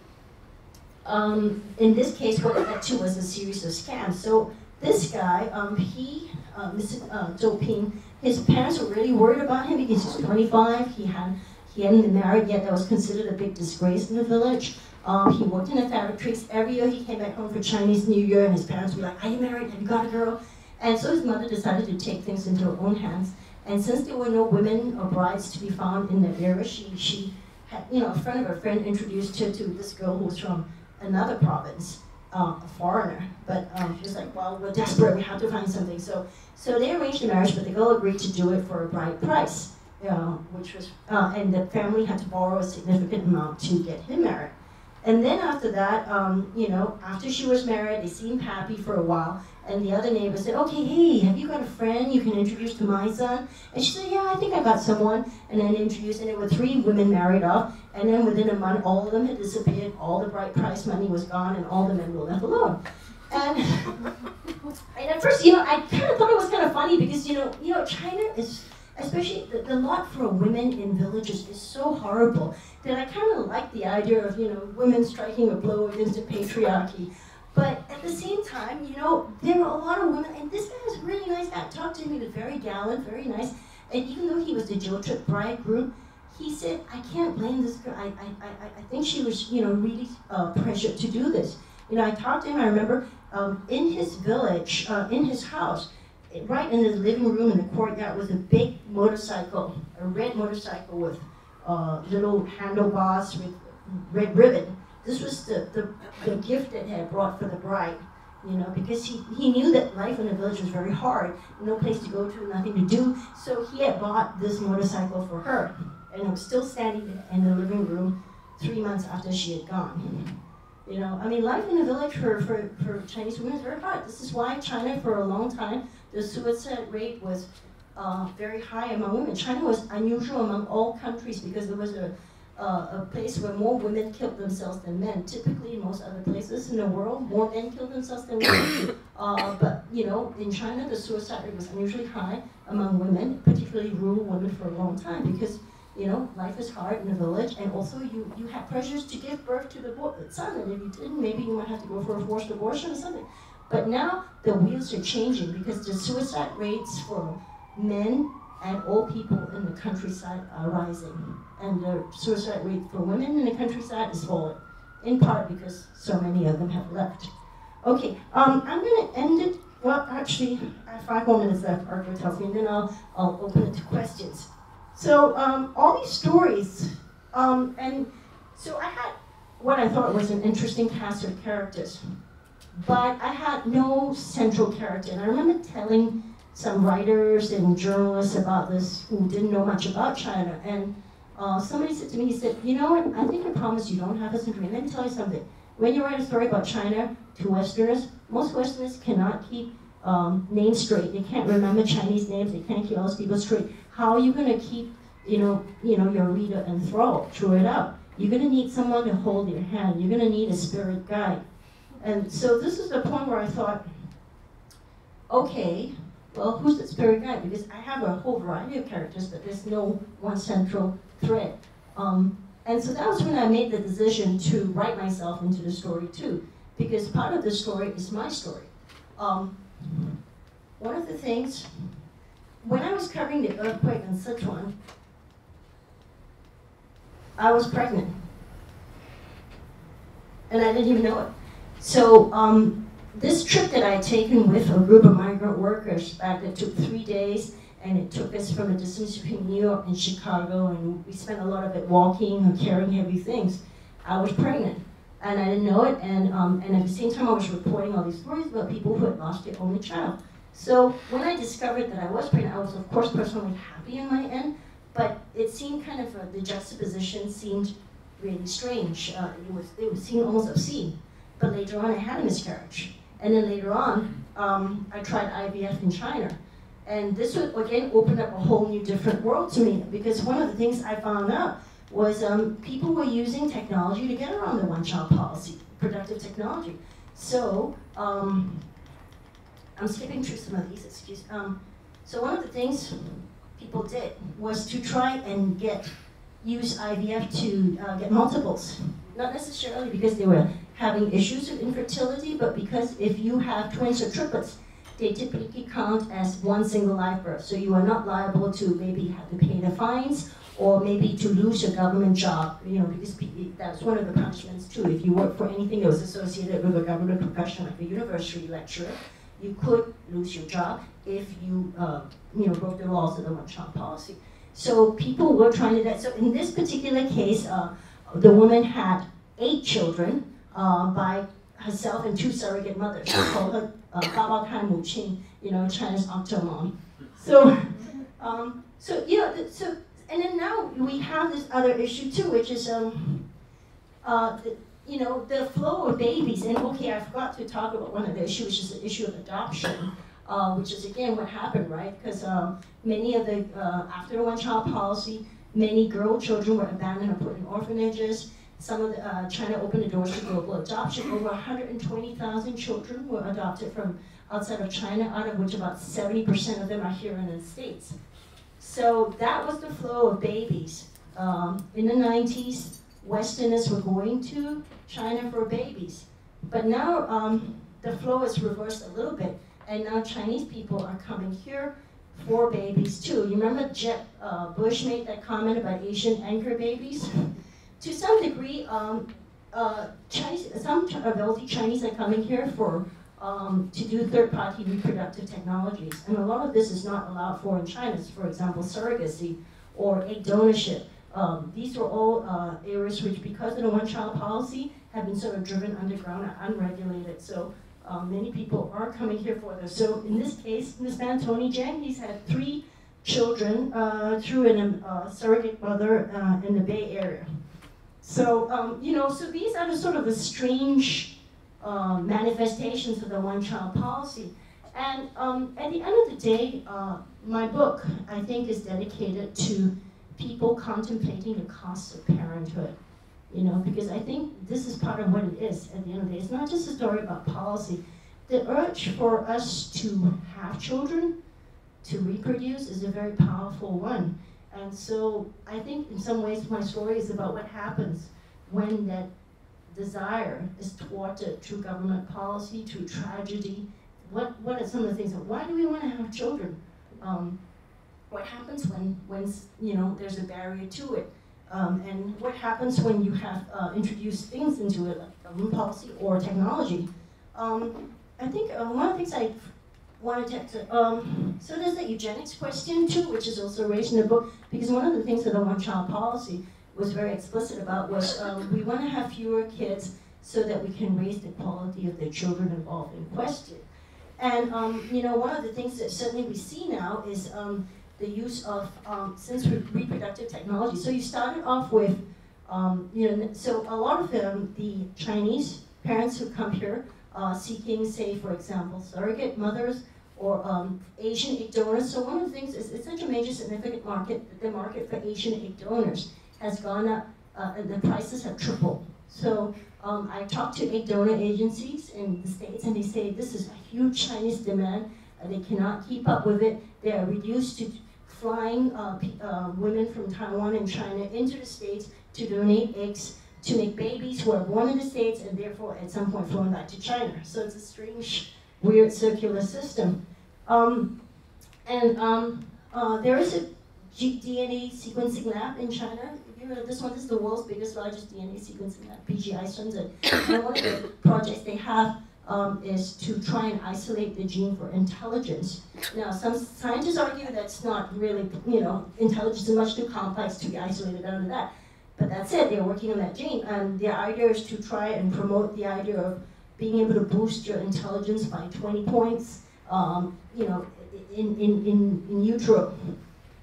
um, in this case, what it led to was a series of scams. So this guy, um, he, uh, Mister Uh, Zhou Ping, his parents were really worried about him because he was twenty-five, he had He hadn't been married yet. That was considered a big disgrace in the village. Um, he worked in the factories. Every year he came back home for Chinese New Year, and his parents were like, are you married? Have you got a girl? And so his mother decided to take things into her own hands. And since there were no women or brides to be found in that era, she, she had, you know, a friend of her friend introduced her to this girl who was from another province, uh, a foreigner. But um, she was like, well, we're desperate. We have to find something. So, so they arranged a marriage, but the girl agreed to do it for a bride price. Uh, which was, uh, and the family had to borrow a significant amount to get him married. And then after that, um, you know, after she was married, they seemed happy for a while, and the other neighbor said, okay, hey, have you got a friend you can introduce to my son? And she said, yeah, I think I got someone, and then introduced, and there were three women married off, and then within a month, all of them had disappeared, all the bride price money was gone, and all the men were left alone. And, and at first, you know, I kind of thought it was kind of funny, because, you know, you know, China is, especially the, the lot for women in villages is so horrible that I kind of like the idea of, you know, women striking a blow against the patriarchy. But at the same time, you know, there were a lot of women, and this guy was really nice. I talked to him, he was very gallant, very nice. And even though he was the Joe Trip bridegroom, he said, I can't blame this girl. I, I, I, I think she was, you know, really uh, pressured to do this. You know, I talked to him, I remember, um, in his village, uh, in his house, right in the living room in the courtyard was a big motorcycle, a red motorcycle with uh, little handlebars with red ribbon. This was the, the, the gift that he had brought for the bride, you know, because he, he knew that life in the village was very hard, no place to go to, nothing to do, so he had bought this motorcycle for her, and it was still standing in the living room three months after she had gone. You know, I mean, life in the village for, for, for Chinese women is very hard. This is why China, for a long time, the suicide rate was uh, very high among women. China was unusual among all countries because there was a, uh, a place where more women killed themselves than men. Typically, in most other places in the world, more men killed themselves than women. Uh, but, you know, in China, the suicide rate was unusually high among women, particularly rural women, for a long time because, you know, life is hard in the village, and also you, you have pressures to give birth to the son, and if you didn't, maybe you might have to go for a forced abortion or something. But now the wheels are changing because the suicide rates for men and old people in the countryside are rising, and the suicide rate for women in the countryside is falling, in part because so many of them have left. Okay, um, I'm going to end it, well, actually, I have five more minutes left, Arthur tells me, and then I'll, I'll open it to questions. So um, all these stories, um, and so I had what I thought was an interesting cast of characters, but I had no central character. And I remember telling some writers and journalists about this who didn't know much about China, and uh, somebody said to me, he said, you know what, I think I promise you don't have a central. Let me tell you something. When you write a story about China to Westerners, most Westerners cannot keep um, names straight. They can't remember Chinese names. They can't keep all those people straight. How are you going to keep, you know, you know, your reader enthralled through it up? You're going to need someone to hold your hand. You're going to need a spirit guide. And so this is the point where I thought, okay, well, who's the spirit guide? Because I have a whole variety of characters, but there's no one central thread. Um, and so that was when I made the decision to write myself into the story too, because part of the story is my story. Um, one of the things, when I was covering the earthquake in Sichuan, I was pregnant, and I didn't even know it. So um, this trip that I had taken with a group of migrant workers back, it took three days, and it took us from a distance between New York and Chicago, and we spent a lot of it walking and carrying heavy things. I was pregnant, and I didn't know it, and, um, and at the same time I was reporting all these stories about people who had lost their only child. So when I discovered that I was pregnant, I was of course personally happy on my end, but it seemed kind of, a, the juxtaposition seemed really strange. Uh, it, was, it seemed almost obscene. But later on I had a miscarriage. And then later on, um, I tried I V F in China. And this would again open up a whole new different world to me, because one of the things I found out was um, people were using technology to get around the one-child policy, productive technology. So, um, I'm skipping through some of these, excuse me. Um, so one of the things people did was to try and get use I V F to uh, get multiples. Not necessarily because they were having issues with infertility, but because if you have twins or triplets, they typically count as one single live birth. So you are not liable to maybe have to pay the fines or maybe to lose your government job, you know, because that's one of the punishments too. If you work for anything that was associated with a government profession, like a university lecturer, you could lose your job if you, uh, you know, broke the laws of the one-child policy. So people were trying to do that. So in this particular case, uh, the woman had eight children uh, by herself and two surrogate mothers. She called her Baba Kai Mu Qin, you know, China's octo mom. So, um, so you know, so and then now we have this other issue too, which is um, uh, the, you know, the flow of babies. And okay, I forgot to talk about one of the issues, which is the issue of adoption. Uh, which is again what happened, right? Because um, many of the, uh, after the one-child policy, many girl children were abandoned or put in orphanages. Some of the, uh, China opened the doors to global adoption. Over one hundred twenty thousand children were adopted from outside of China, out of which about seventy percent of them are here in the States. So that was the flow of babies. Um, in the nineties, Westerners were going to China for babies. But now um, the flow is reversed a little bit. And now Chinese people are coming here for babies too. You remember Jeb uh, Bush made that comment about Asian anchor babies? To some degree, um, uh, Chinese, some wealthy Chinese are coming here for um, to do third-party reproductive technologies. And a lot of this is not allowed for in China. For example, surrogacy or egg donorship. Um, these were all uh, areas which, because of the one-child policy, have been sort of driven underground and unregulated. So. Um, many people are coming here for this. So in this case, this man, Tony Jiang, he's had three children uh, through a uh, surrogate mother uh, in the Bay Area. So, um, you know, so these are the sort of the strange uh, manifestations of the one-child policy. And um, at the end of the day, uh, my book, I think, is dedicated to people contemplating the costs of parenthood. You know, because I think this is part of what it is at the end of the day. It's not just a story about policy. The urge for us to have children, to reproduce, is a very powerful one. And so I think in some ways my story is about what happens when that desire is thwarted through government policy, through tragedy. What, what are some of the things? Why do we want to have children? Um, what happens when, when, you know, there's a barrier to it? Um, and what happens when you have uh, introduced things into it, like government policy or technology? Um, I think uh, one of the things I wanted to, um, so there's the eugenics question too, which is also raised in the book, because one of the things that the one-child policy was very explicit about was um, we want to have fewer kids so that we can raise the quality of the children involved in question. And um, you know, one of the things that certainly we see now is um, the use of um, since reproductive technology. So you started off with, um, you know, so a lot of them, the Chinese parents who come here uh, seeking, say, for example, surrogate mothers or um, Asian egg donors. So one of the things is it's such a major significant market that the market for Asian egg donors has gone up uh, and the prices have tripled. So um, I talked to egg donor agencies in the States and they say this is a huge Chinese demand. Uh, they cannot keep up with it. They are reduced to flying uh, uh, women from Taiwan and China into the States to donate eggs to make babies who are born in the States and therefore at some point flown back to China. So it's a strange, weird circular system. Um, and um, uh, there is a D N A sequencing lab in China. You know, this one this is the world's biggest, largest D N A sequencing lab, B G I Shenzhen. And one of the projects they have Um, is to try and isolate the gene for intelligence. Now, some scientists argue that's not really, you know, intelligence is much too complex to be isolated under that. But that's it, they're working on that gene. And the idea is to try and promote the idea of being able to boost your intelligence by twenty points, um, you know, in, in, in, in utero.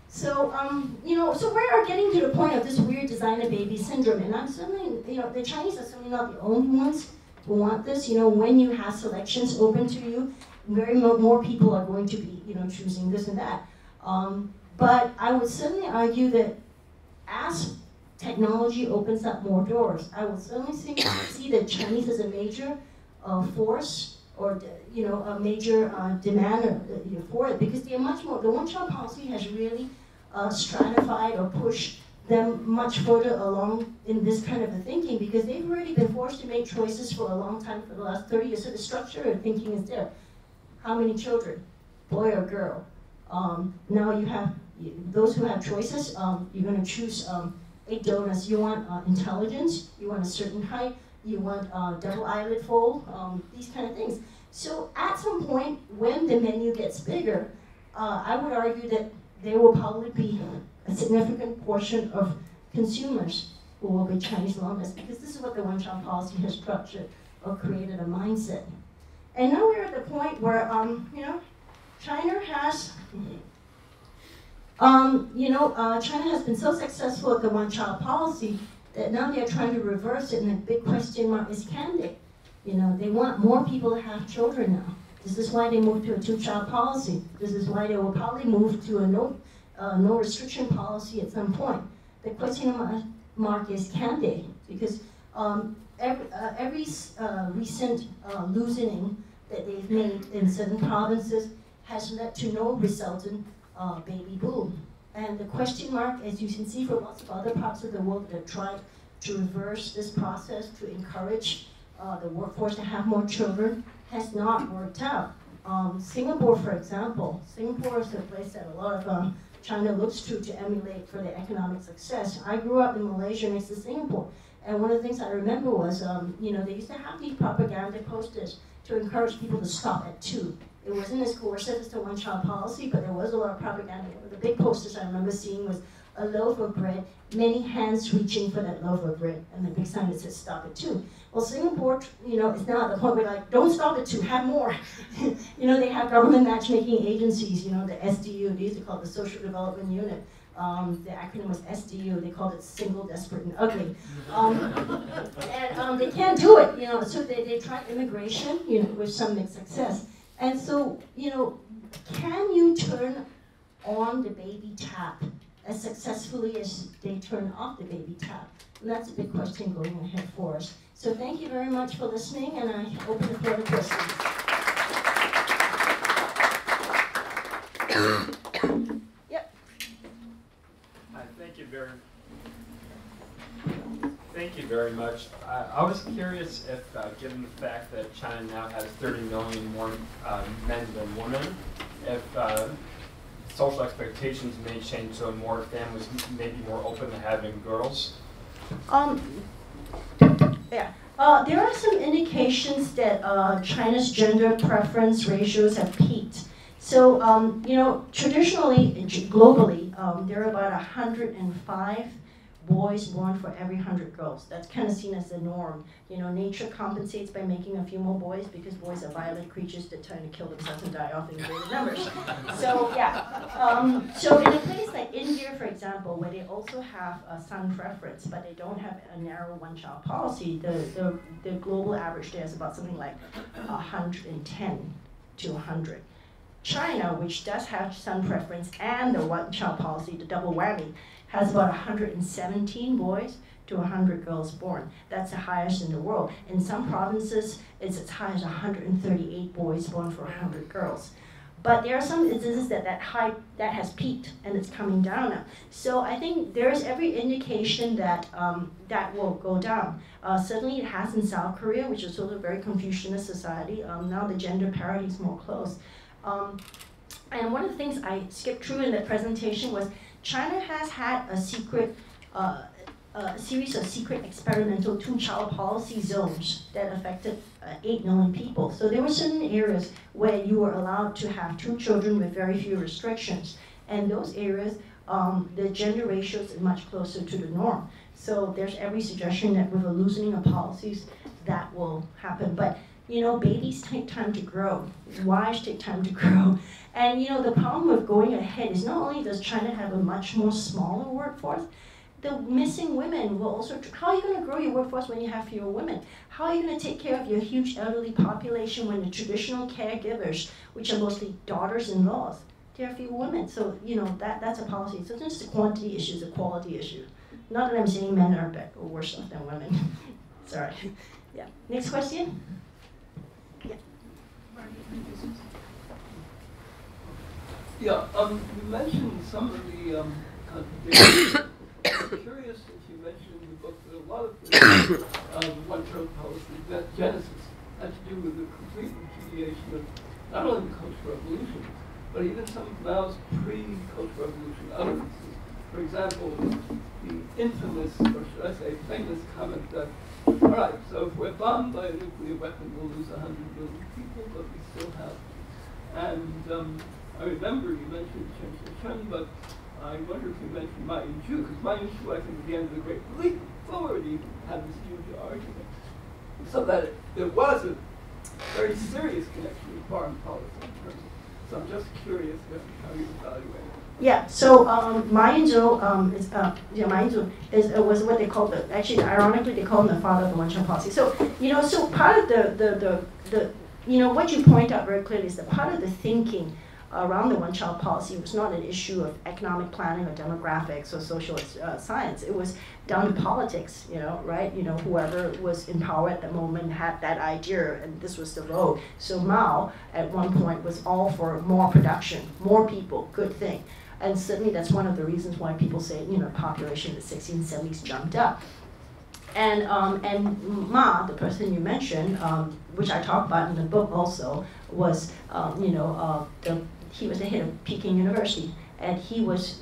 So, um, you know, so we are getting to the point of this weird designer baby syndrome. And I'm certainly, you know, the Chinese are certainly not the only ones want this. You know, when you have selections open to you, very mo more people are going to be, you know, choosing this and that. Um, but I would certainly argue that as technology opens up more doors. I would certainly see, see that Chinese as a major uh, force or you know a major uh, demand for it, because they are much more. The one-child policy has really uh, stratified or pushed them much further along in this kind of a thinking, because they've already been forced to make choices for a long time, for the last thirty years. So the structure of thinking is there. How many children, boy or girl? Um, now you have those who have choices. Um, you're going to choose um, eight donuts. You want uh, intelligence. You want a certain height. You want uh, double eyelid fold. Um, these kind of things. So at some point, when the menu gets bigger, uh, I would argue that there will probably be a significant portion of consumers who will be Chinese longists, because this is what the one-child policy has structured or created a mindset. And now we're at the point where, um, you know, China has, um, you know, uh, China has been so successful at the one-child policy that now they're trying to reverse it, and the big question mark is, can they? You know, they want more people to have children now. This is why they moved to a two-child policy. This is why they will probably move to a no Uh, no restriction policy at some point. The question mark is, can they? Because um, every, uh, every uh, recent uh, loosening that they've made in certain provinces has led to no resultant uh, baby boom. And the question mark, as you can see from lots of other parts of the world that have tried to reverse this process, to encourage uh, the workforce to have more children, has not worked out. Um, Singapore, for example, Singapore is a place that a lot of um, China looks to to emulate for their economic success. I grew up in Malaysia next to Singapore, and one of the things I remember was, um, you know, they used to have these propaganda posters to encourage people to stop at two. It wasn't as coercive as the one-child policy, but there was a lot of propaganda. One of the big posters I remember seeing was a loaf of bread, many hands reaching for that loaf of bread, and the big sign that says stop at two. Well, Singapore, you know, it's now at the point where like, don't stop at two, have more. You know, they have government matchmaking agencies, you know, the S D U, they used to call it the Social Development Unit. Um, the acronym was S D U, they called it Single, Desperate, and Ugly. Um, and um, they can't do it, you know, so they, they tried immigration, you know, with some mixed success. And so, you know, can you turn on the baby tap as successfully as they turn off the baby tap? And that's a big question going ahead for us. So thank you very much for listening, and I open the floor to questions. Yep. Hi, thank you very Thank you very much. I, I was curious if, uh, given the fact that China now has thirty million more uh, men than women, if uh, social expectations may change so more families may be more open to having girls? Um, yeah. Uh, there are some indications that uh, China's gender preference ratios have peaked. So, um, you know, traditionally, globally, um, there are about one hundred five boys born for every hundred girls. That's kind of seen as the norm. You know, nature compensates by making a few more boys, because boys are violent creatures that tend to kill themselves and die off in greater numbers. So yeah. Um, so in a place like India, for example, where they also have a son preference, but they don't have a narrow one-child policy, the, the the global average there is about something like one hundred ten to one hundred. China, which does have son preference and the one-child policy, the double whammy, has about one hundred seventeen boys to one hundred girls born. That's the highest in the world. In some provinces, it's as high as one hundred thirty-eight boys born for one hundred girls. But there are some instances that that, high, that has peaked, and it's coming down now. So I think there is every indication that um, that will go down. Uh, certainly it has in South Korea, which is also a very Confucianist society. Um, now the gender parity is more close. Um, and one of the things I skipped through in the presentation was China has had a secret, uh, a series of secret experimental two-child policy zones that affected uh, eight million people. So there were certain areas where you were allowed to have two children with very few restrictions. And those areas, um, the gender ratios are much closer to the norm. So there's every suggestion that with a loosening of policies, that will happen. But you know, babies take time to grow. Wives take time to grow. And, you know, the problem with going ahead is not only does China have a much more smaller workforce, the missing women will also, how are you going to grow your workforce when you have fewer women? How are you going to take care of your huge elderly population when the traditional caregivers, which are mostly daughters-in-laws, there are fewer women? So, you know, that, that's a policy. So it's not just a quantity issue, it's a quality issue. Not that I'm saying men are better or worse off than women. Sorry. Yeah. Next question. Yeah. Yeah. Um, you mentioned some of the um, contradictions. I'm curious if you mentioned in the book that a lot of the um, one-child policy, that genesis, had to do with the complete repudiation of not only the Cultural Revolution, but even some of Mao's pre-Cultural Revolution utterances. For example, the infamous, or should I say, famous comment that, all right, so if we're bombed by a nuclear weapon, we'll lose one hundred million people, but we still have to. And um, I remember you mentioned Qian Xuesen, but I wonder if you mentioned Ma Yinchu, because Ma Yinchu, I think, at the end of the Great Leap Forward, he had this huge argument. So that it, there was a very serious connection with foreign policy in terms of, so I'm just curious how you evaluate it. Yeah, so um, Ma Yinchu um, is, uh, yeah, Ma Yinchu is, uh, was what they called the, actually, ironically, they called him the father of the one-child policy. So, you know, so part of the, the, the, the, you know, what you point out very clearly is that part of the thinking around the one-child policy was not an issue of economic planning or demographics or social uh, science. It was down to politics, you know, right? You know, whoever was in power at the moment had that idea, and this was the road. So Mao, at one point, was all for more production, more people, good thing. And certainly that's one of the reasons why people say, you know, population in the sixteen seventies jumped up. And, um, and Ma, the person you mentioned, um, which I talk about in the book also, was, um, you know, uh, the he was the head of Peking University, and he was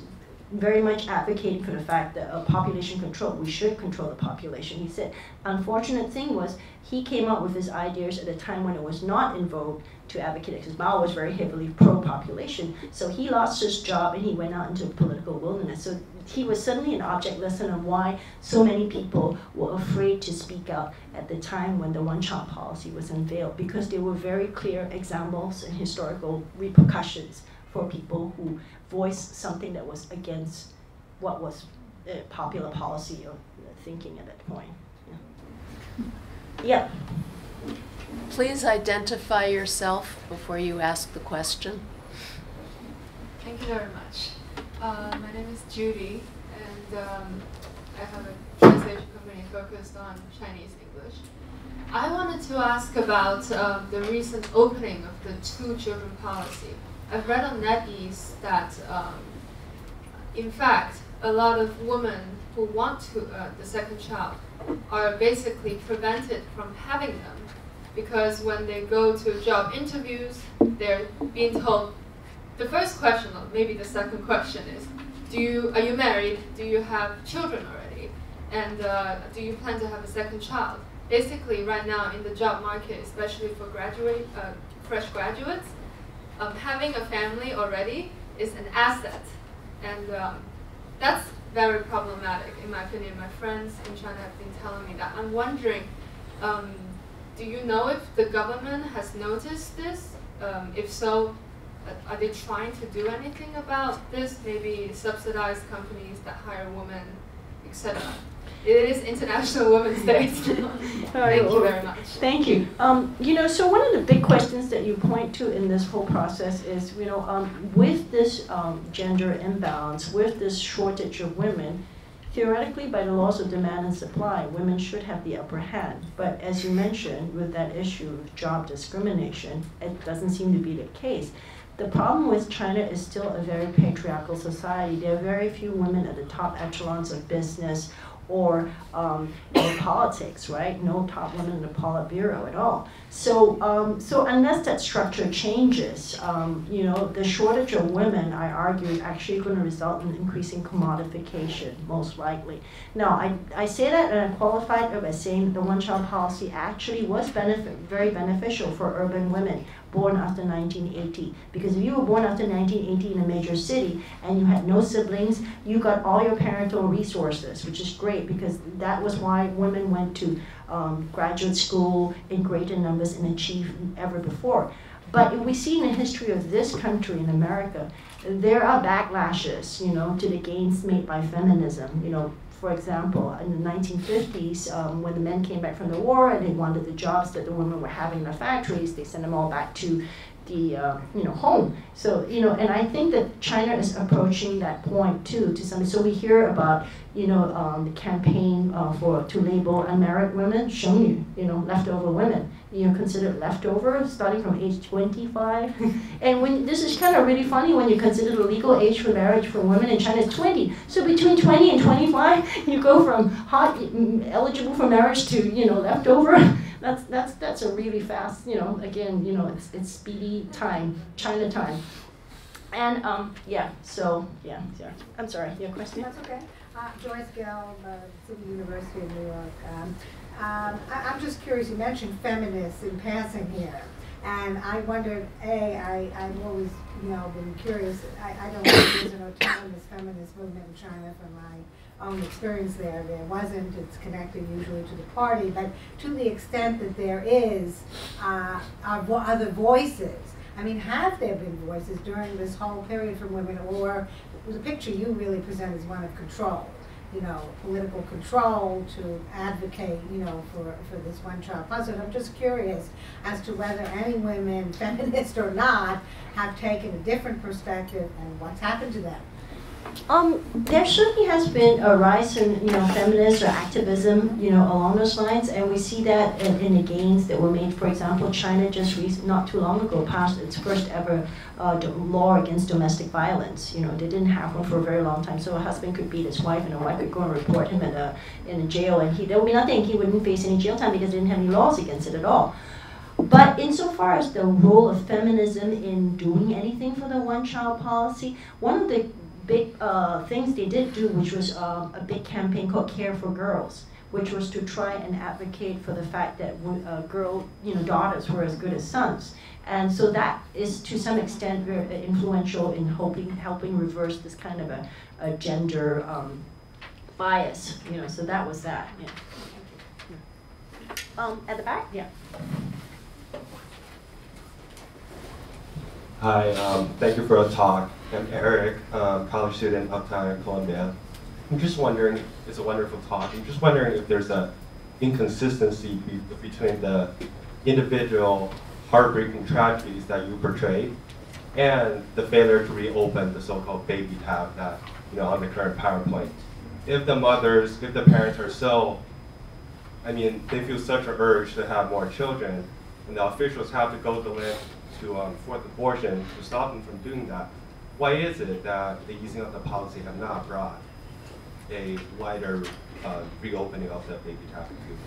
very much advocating for the fact that uh, population control, we should control the population. He said, unfortunate thing was, he came up with his ideas at a time when it was not in vogue to advocate it, because Mao was very heavily pro-population, so he lost his job and he went out into a political wilderness. So he was suddenly an object lesson on why so many people were afraid to speak out at the time when the one-child policy was unveiled, because there were very clear examples and historical repercussions for people who voiced something that was against what was uh, popular policy or uh, thinking at that point. Yeah. Yeah. Please identify yourself before you ask the question. Thank you very much. Uh, my name is Judy, and um, I have a translation company focused on Chinese English. I wanted to ask about uh, the recent opening of the two-children policy. I've read on NetEase that, um, in fact, a lot of women who want to uh, the second child are basically prevented from having them, because when they go to job interviews, they're being told, the first question, or maybe the second question is, do you, are you married? Do you have children already? And uh, do you plan to have a second child? Basically, right now in the job market, especially for graduate, uh, fresh graduates, Um, having a family already is an asset, and um, that's very problematic, in my opinion. My friends in China have been telling me that. I'm wondering, um, do you know if the government has noticed this? Um, if so, uh, are they trying to do anything about this? Maybe subsidize companies that hire women, et cetera. It is International Women's Day. Thank you very much. Thank you. Um, you know, so one of the big questions that you point to in this whole process is, you know, um, with this um, gender imbalance, with this shortage of women, theoretically, by the laws of demand and supply, women should have the upper hand. But as you mentioned, with that issue of job discrimination, it doesn't seem to be the case. The problem with China is still a very patriarchal society. There are very few women at the top echelons of business or um, politics, right? No top women in the Politburo at all. So, um, so unless that structure changes, um, you know, the shortage of women, I argue, is actually going to result in increasing commodification, most likely. Now, I, I say that, and I qualified it by saying the one-child policy actually was benefit, very beneficial for urban women born after nineteen eighty. Because if you were born after nineteen eighty in a major city and you had no siblings, you got all your parental resources, which is great, because that was why women went to um, graduate school in greater numbers and achieved ever before. But we see in the history of this country, in America, there are backlashes, you know, to the gains made by feminism, you know, for example, in the nineteen fifties, um, when the men came back from the war and they wanted the jobs that the women were having in the factories, they sent them all back to the uh, you know, home. So, you know, and I think that China is approaching that point too, to some. So we hear about, you know, um, the campaign uh, for to label unmarried women shengyu, you know, leftover women, you know, considered leftover starting from age twenty-five. And when this is kind of really funny when you consider the legal age for marriage for women in China is twenty. So between twenty and twenty-five, you go from hot eligible for marriage to, you know, leftover. That's that's that's a really fast, you know, again, you know, it's it's speedy time, China time. And um yeah, so yeah, yeah. I'm sorry, your question? That's okay. Uh, Joyce Gell, City University of New York. Um, um, I, I'm just curious, you mentioned feminists in passing here. And I wondered, A, I, I've always, you know, been curious. I, I don't think there's an autonomous feminist movement in China from my own experience there. There wasn't. It's connected usually to the party. But to the extent that there is, uh, are vo other voices. I mean, have there been voices during this whole period from women, or the picture you really present is one of control, you know, political control to advocate, you know, for, for this one-child policy. I'm just curious as to whether any women, feminist or not, have taken a different perspective and what's happened to them. Um, there certainly has been a rise in, you know, feminist or activism, you know, along those lines, and we see that in, in the gains that were made. For example, China just not too long ago passed its first ever uh, law against domestic violence. You know, they didn't have one for a very long time. So a husband could beat his wife, and a wife could go and report him at a, in a jail, and he there would be nothing. He wouldn't face any jail time because they didn't have any laws against it at all. But insofar as the role of feminism in doing anything for the one-child policy, one of the big uh, things they did do, which was uh, a big campaign called Care for Girls, which was to try and advocate for the fact that uh, girl, you know, daughters were as good as sons. And so that is, to some extent, very influential in helping, helping reverse this kind of a, a gender um, bias, you know, so that was that, yeah. Um, at the back, yeah. Hi, um, thank you for the talk. I'm Eric, uh, college student uptown Columbia. I'm just wondering, it's a wonderful talk, I'm just wondering if there's an inconsistency be between the individual heartbreaking tragedies that you portray and the failure to reopen the so-called baby tab that, you know, on the current PowerPoint. If the mothers, if the parents are so, I mean, they feel such an urge to have more children, and the officials have to go to live to um, fourth abortion to stop them from doing that. Why is it that the easing of the policy have not brought a wider uh, reopening of the baby trafficking?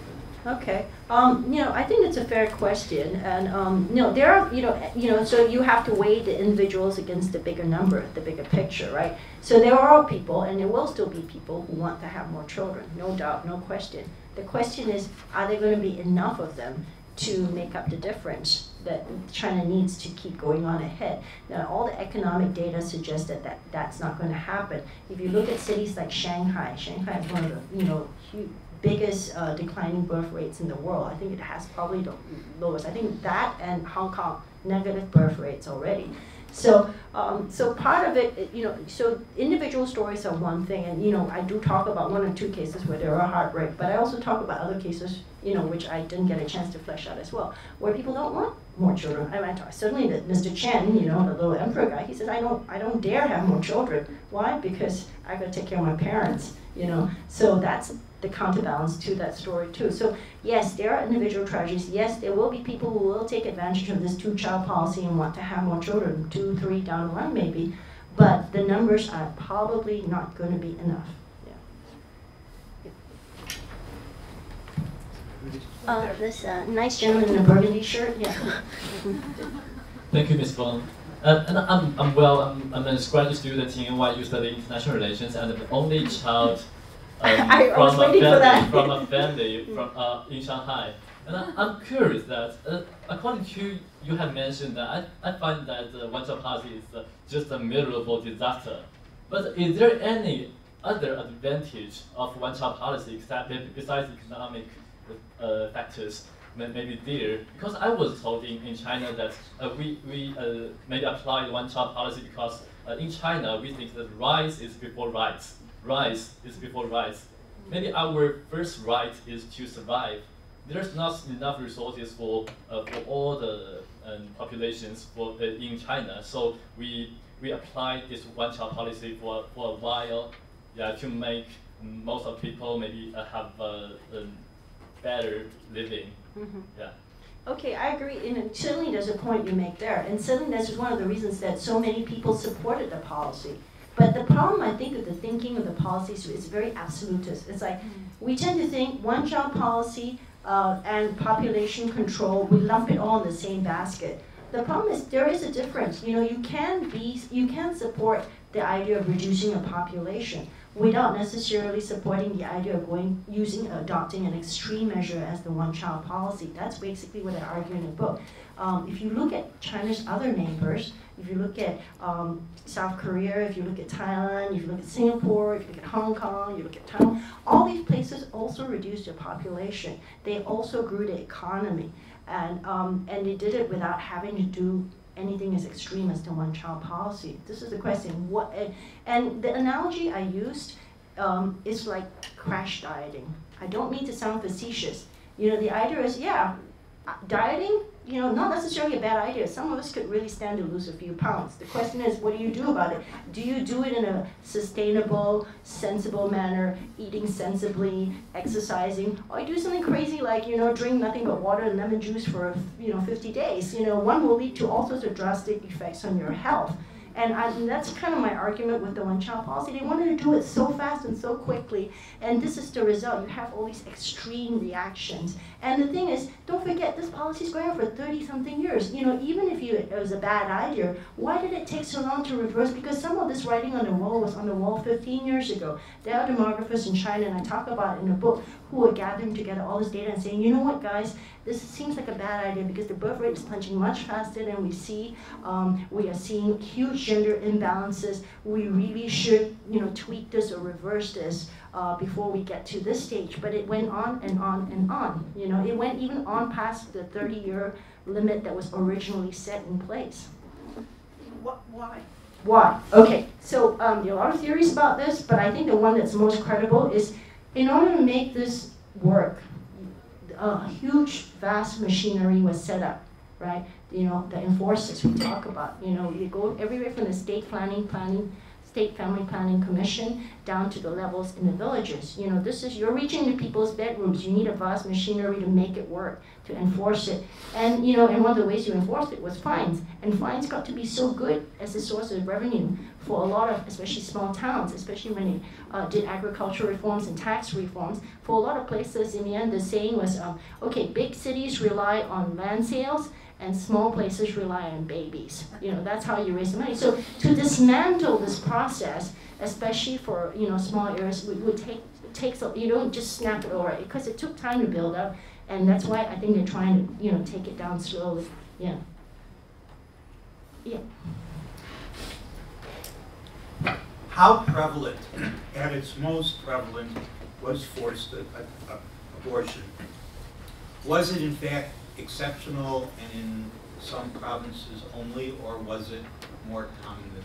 Okay, um, you know, I think it's a fair question, and um, you know, there are, you know, you know, so you have to weigh the individuals against the bigger number, the bigger picture, right? So there are people, and there will still be people who want to have more children, no doubt, no question. The question is, are there going to be enough of them to make up the difference that China needs to keep going on ahead? Now, all the economic data suggests that, that that's not going to happen. If you look at cities like Shanghai, Shanghai is one of the, you know, huge, biggest uh, declining birth rates in the world. I think it has probably the lowest. I think that and Hong Kong, negative birth rates already. So, um, so part of it, you know, so individual stories are one thing, and you know, I do talk about one or two cases where there are heartbreak, but I also talk about other cases, you know, which I didn't get a chance to flesh out as well, where people don't want more children. I mean, I talk, certainly the, Mister Chen, you know, the little emperor guy, he says, I don't, I don't dare have more children. Why? Because I got to take care of my parents, you know. So that's the counterbalance to that story too. So yes, there are individual tragedies. Yes, there will be people who will take advantage of this two-child policy and want to have more children, two, three, down the line maybe, but the numbers are probably not going to be enough. Yeah. Yeah. Uh, this uh, nice gentleman in a burgundy shirt, yeah. Thank you, Miz Fong. Uh, and I'm, I'm well, I'm, I'm a graduate student in N Y U studying international relations, and I'm the only child Um, I was waiting family, for that. From a family from, uh, in Shanghai. And I, I'm curious that, uh, according to you have mentioned that, I, I find that the uh, one-child policy is uh, just a miserable disaster. But is there any other advantage of one-child policy except, besides economic uh, factors maybe there? Because I was told in, in China that uh, we, we uh, maybe applied one-child policy because uh, in China we think that rights is before rights. Rights is before rights, maybe our first right is to survive. There's not enough resources for uh, for all the um, populations for uh, in China, so we we applied this one-child policy for for a while, yeah, to make most of people maybe uh, have a, a better living, mm-hmm. yeah. Okay, I agree, and certainly there's a point you make there, and certainly that's one of the reasons that so many people supported the policy. But the problem, I think, of the thinking of the policies is very absolutist. It's like, we tend to think one-child policy uh, and population control, we lump it all in the same basket. The problem is there is a difference. You know, you can be, you can support the idea of reducing a population without necessarily supporting the idea of going, using, adopting an extreme measure as the one-child policy. That's basically what I argue in the book. Um, if you look at China's other neighbors, if you look at um, South Korea, if you look at Thailand, if you look at Singapore, if you look at Hong Kong, you look at Taiwan, all these places also reduced their population. They also grew the economy, and um, and they did it without having to do anything as extreme as the one-child policy. This is the question. What and, and the analogy I used um, is like crash dieting. I don't mean to sound facetious. You know, the idea is, yeah, dieting, you know, not necessarily a bad idea. Some of us could really stand to lose a few pounds. The question is, what do you do about it? Do you do it in a sustainable, sensible manner, eating sensibly, exercising, or you do something crazy like, you know, drink nothing but water and lemon juice for, you know, fifty days? You know, one will lead to all sorts of drastic effects on your health. And, I, and that's kind of my argument with the one-child policy. They wanted to do it so fast and so quickly, and this is the result. You have all these extreme reactions. And the thing is, don't forget, this policy is going on for thirty-something years. You know, even if you, it was a bad idea, why did it take so long to reverse? Because some of this writing on the wall was on the wall fifteen years ago. There are demographers in China, and I talk about it in the book, who were gathering together all this data and saying, you know what, guys, this seems like a bad idea because the birth rate is plunging much faster than we see. Um, we are seeing huge gender imbalances. We really should, you know, tweak this or reverse this uh, before we get to this stage. But it went on and on and on. You know, it went even on past the thirty-year limit that was originally set in place. What? Why? Why? Okay. So um, there are a lot of theories about this, but I think the one that's most credible is, in order to make this work, a huge, vast machinery was set up, right? You know, the enforcers we talk about. You know, you go everywhere from the state planning, planning, state family planning commission down to the levels in the villages. You know, this is, you're reaching the people's bedrooms. You need a vast machinery to make it work, to enforce it. And, you know, and one of the ways you enforced it was fines. And fines got to be so good as a source of revenue for a lot of, especially small towns, especially when they uh, did agricultural reforms and tax reforms. For a lot of places, in the end, the saying was, um, okay, big cities rely on land sales, and small places rely on babies. You know, that's how you raise the money. So to dismantle this process, especially for, you know, small areas, would, would take, takes a, you don't just snap it over, because it took time to build up, and that's why I think they're trying to, you know, take it down slowly. Yeah. Yeah. How prevalent, at its most prevalent, was forced abortion? Was it in fact exceptional and in some provinces only, or was it more common than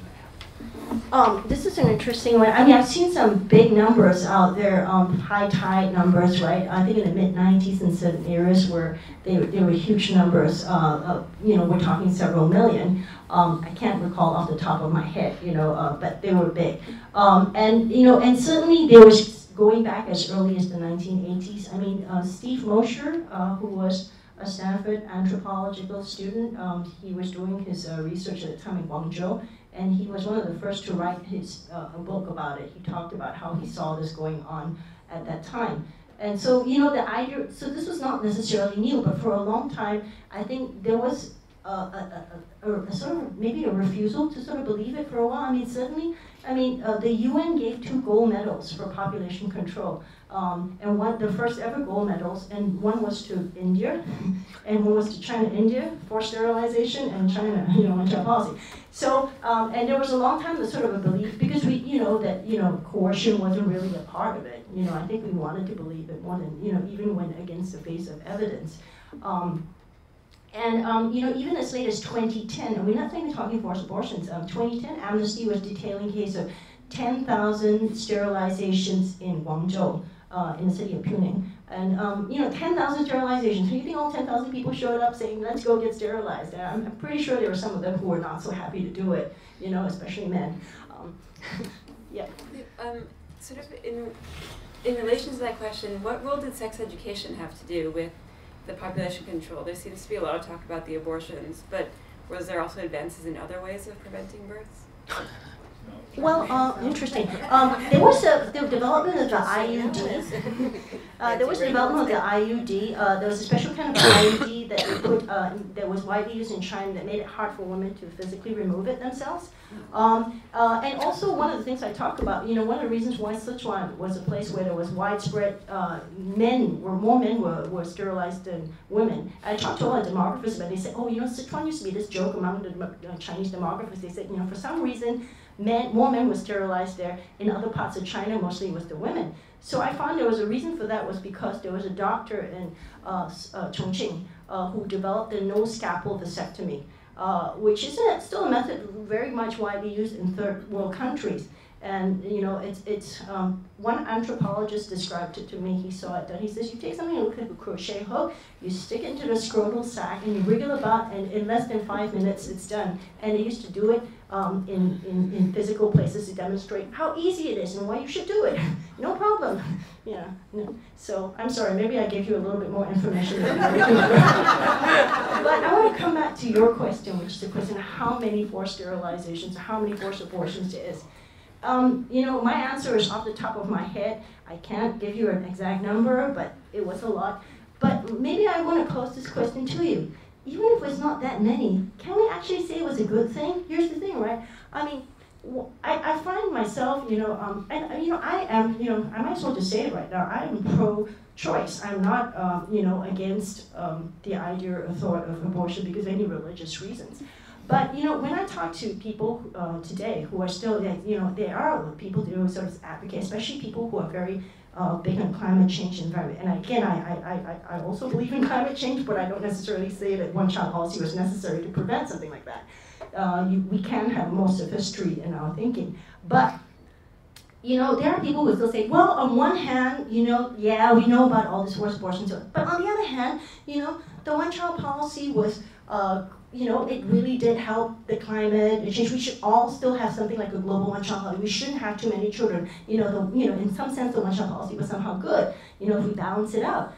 that? Um, this is an interesting one. I mean, I've seen some big numbers out there, um, high tide numbers, right? I think in the mid nineties in certain areas where they, they were huge numbers, uh, uh, you know, we're talking several million. Um, I can't recall off the top of my head, you know, uh, but they were big. Um, and, you know, and certainly there was going back as early as the nineteen eighties. I mean, uh, Steve Mosher, uh, who was a Stanford anthropological student. Um, he was doing his uh, research at the time in Guangzhou, and he was one of the first to write his uh, a book about it. He talked about how he saw this going on at that time. And so, you know, the idea, so this was not necessarily new, but for a long time, I think there was a, a, a, a, a sort of, maybe a refusal to sort of believe it for a while. I mean, certainly, I mean, uh, the U N gave two gold medals for population control. Um, and one, the first ever gold medals, and one was to India, and one was to China, India, forced sterilization, and China, you know, one-child policy. So, um, and there was a long time that sort of a belief, because we, you know, that, you know, coercion wasn't really a part of it. You know, I think we wanted to believe it more than, you know, even when against the face of evidence. Um, and, um, you know, even as late as twenty ten, and we're not even talking forced abortions, um, twenty ten, Amnesty was detailing case of ten thousand sterilizations in Guangzhou. uh, in the city of Puning. And um, you know, ten thousand sterilizations. Do you think all ten thousand people showed up saying, let's go get sterilized? And I'm, I'm pretty sure there were some of them who were not so happy to do it, you know, especially men. Um, yeah. Um, sort of in, in relation to that question, what role did sex education have to do with the population control? There seems to be a lot of talk about the abortions, but was there also advances in other ways of preventing births? Well, uh, interesting. Um, there was a, the development of the I U D. Uh, there was the development of the I U D. Uh, there was a special kind of I U D that you put, uh, that was widely used in China that made it hard for women to physically remove it themselves. Um, uh, and also, one of the things I talk about, you know, one of the reasons why Sichuan was a place where there was widespread uh, men, where more men were, were sterilized than women. I talked to all the demographers, but they said, oh, you know, Sichuan used to be this joke among the uh, Chinese demographers. They said, you know, for some reason, men, more men were sterilized there. In other parts of China, mostly it was the women. So I found there was a reason for that was because there was a doctor in uh, uh, Chongqing uh, who developed the no-scalpel vasectomy, uh, which is a, still a method very much widely used in third world countries. And you know, it's, it's um, one anthropologist described it to me. He saw it done. He says, you take something that looks like a crochet hook, you stick it into the scrotal sac, and you wriggle about, and in less than five minutes, it's done. And they used to do it um, in, in, in physical places to demonstrate how easy it is and why you should do it. No problem. Yeah. No. So I'm sorry. Maybe I gave you a little bit more information than I do. But I want to come back to your question, which is the question of how many forced sterilizations, how many forced abortions there is. Um, you know, my answer is off the top of my head. I can't give you an exact number, but it was a lot. But maybe I want to pose this question to you. Even if it's not that many, can we actually say it was a good thing? Here's the thing, right? I mean, I, I find myself, you know, um, and you know, I am, you know, I might as well just say it right now. I am pro-choice. I'm not, um, you know, against um, the idea or thought of abortion because of any religious reasons. But you know, when I talk to people uh, today who are still, you know, they are people who sort of advocate, especially people who are very uh, big on climate change and environment. And again, I, I, I also believe in climate change, but I don't necessarily say that one-child policy was necessary to prevent something like that. Uh, you, we can have most of history in our thinking, but. You know, there are people who still say, well, on one hand, you know, yeah, we know about all this forced abortion, but on the other hand, you know, the one-child policy was, uh, you know, it really did help the climate change. We should all still have something like a global one-child policy. We shouldn't have too many children. You know, the, you know, in some sense, the one-child policy was somehow good, you know, if we balance it out.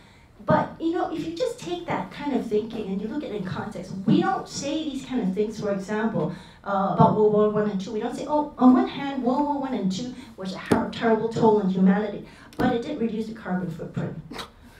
But, you know, if you just take that kind of thinking and you look at it in context, we don't say these kind of things, for example, uh, about World War One and Two. We don't say, oh, on one hand, World War One and Two was a terrible toll on humanity, but it did reduce the carbon footprint.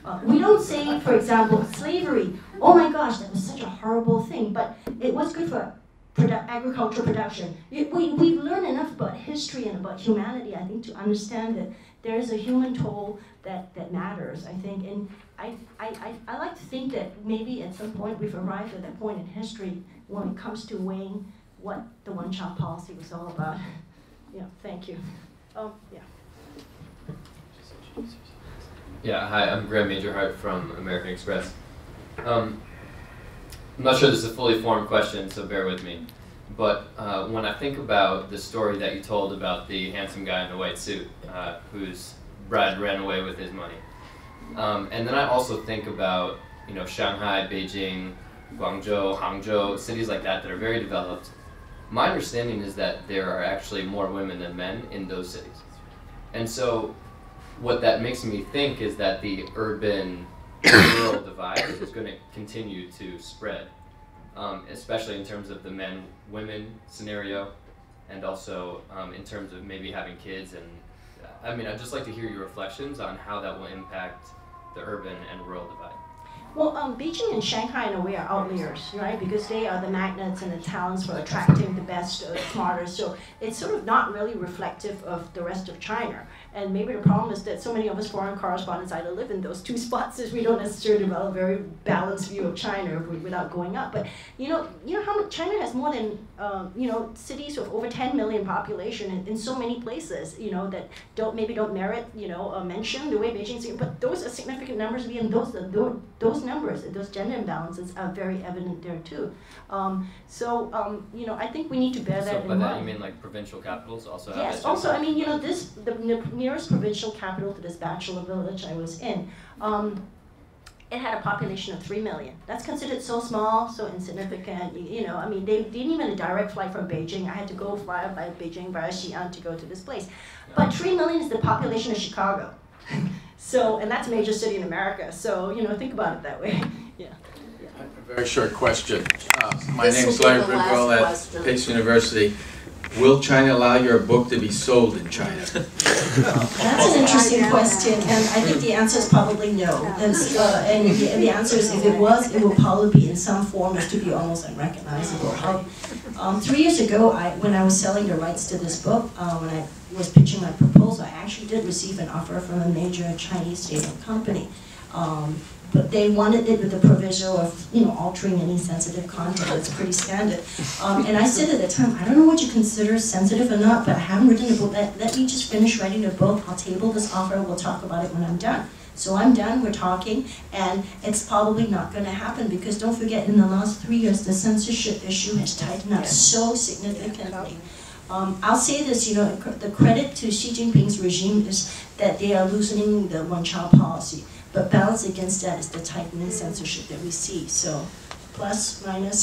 Uh, we don't say, for example, slavery. Oh my gosh, that was such a horrible thing, but it was good for produ- agricultural production. It, we, we've learned enough about history and about humanity, I think, to understand that there is a human toll that, that matters, I think. And I, I, I like to think that maybe at some point we've arrived at that point in history when it comes to weighing what the one-child policy was all about. Yeah, thank you. Oh, yeah. Yeah, hi, I'm Graham Majorhart from American Express. Um, I'm not sure this is a fully formed question, so bear with me. But uh, when I think about the story that you told about the handsome guy in the white suit uh, whose bride ran away with his money, um, and then I also think about, you know, Shanghai, Beijing, Guangzhou, Hangzhou, cities like that that are very developed. My understanding is that there are actually more women than men in those cities. And so what that makes me think is that the urban-rural divide is going to continue to spread. Um, especially in terms of the men-women scenario, and also um, in terms of maybe having kids. And I mean, I'd just like to hear your reflections on how that will impact the urban and rural divide. Well, um, Beijing and Shanghai, in a way, are outliers, right? Because they are the magnets and the talents for attracting the best, uh, smarter. So it's sort of not really reflective of the rest of China. And maybe the problem is that so many of us foreign correspondents either live in those two spots, is we don't necessarily develop a very balanced view of China without going up. But you know, you know how much China has more than um, you know, cities with over ten million population in, in so many places. You know, that don't maybe don't merit, you know, a mention the way Beijing. But those are significant numbers. And those those those numbers, those gender imbalances are very evident there too. Um, so, um, you know, I think we need to bear so that in mind. So by that you mean like provincial capitals also have Yes, also, I mean, you know, this, the nearest provincial capital to this bachelor village I was in, um, it had a population of three million. That's considered so small, so insignificant. You, you know, I mean, they didn't even a direct flight from Beijing. I had to go fly by Beijing via Xi'an to go to this place. But three million is the population of Chicago. So, and that's a major city in America. So, you know, think about it that way. Yeah. yeah. A very short question. Uh, my this name's Larry Brimwell at question. Pace University. Will China allow your book to be sold in China? That's an interesting question, and I think the answer is probably no. That's, uh, and the, the answer is, if it was, it would probably be in some form to be almost unrecognizable. I, um, three years ago, I, when I was selling the rights to this book, uh, when I was pitching my proposal, I actually did receive an offer from a major Chinese state-owned company. Um, But they wanted it with the provision of, you know, altering any sensitive content. It's pretty standard. Um, and I said at the time, I don't know what you consider sensitive or not, but I haven't written a book. Let, let me just finish writing the book. I'll table this offer. We'll talk about it when I'm done. So I'm done. We're talking. And it's probably not going to happen because, don't forget, in the last three years, the censorship issue has tightened up so significantly. Um, I'll say this, you know, the credit to Xi Jinping's regime is that they are loosening the one-child policy. But balanced against that is the tightening censorship that we see. So, plus, minus,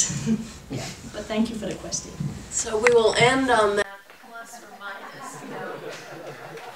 yeah. But thank you for the question. So we will end on that plus or minus note.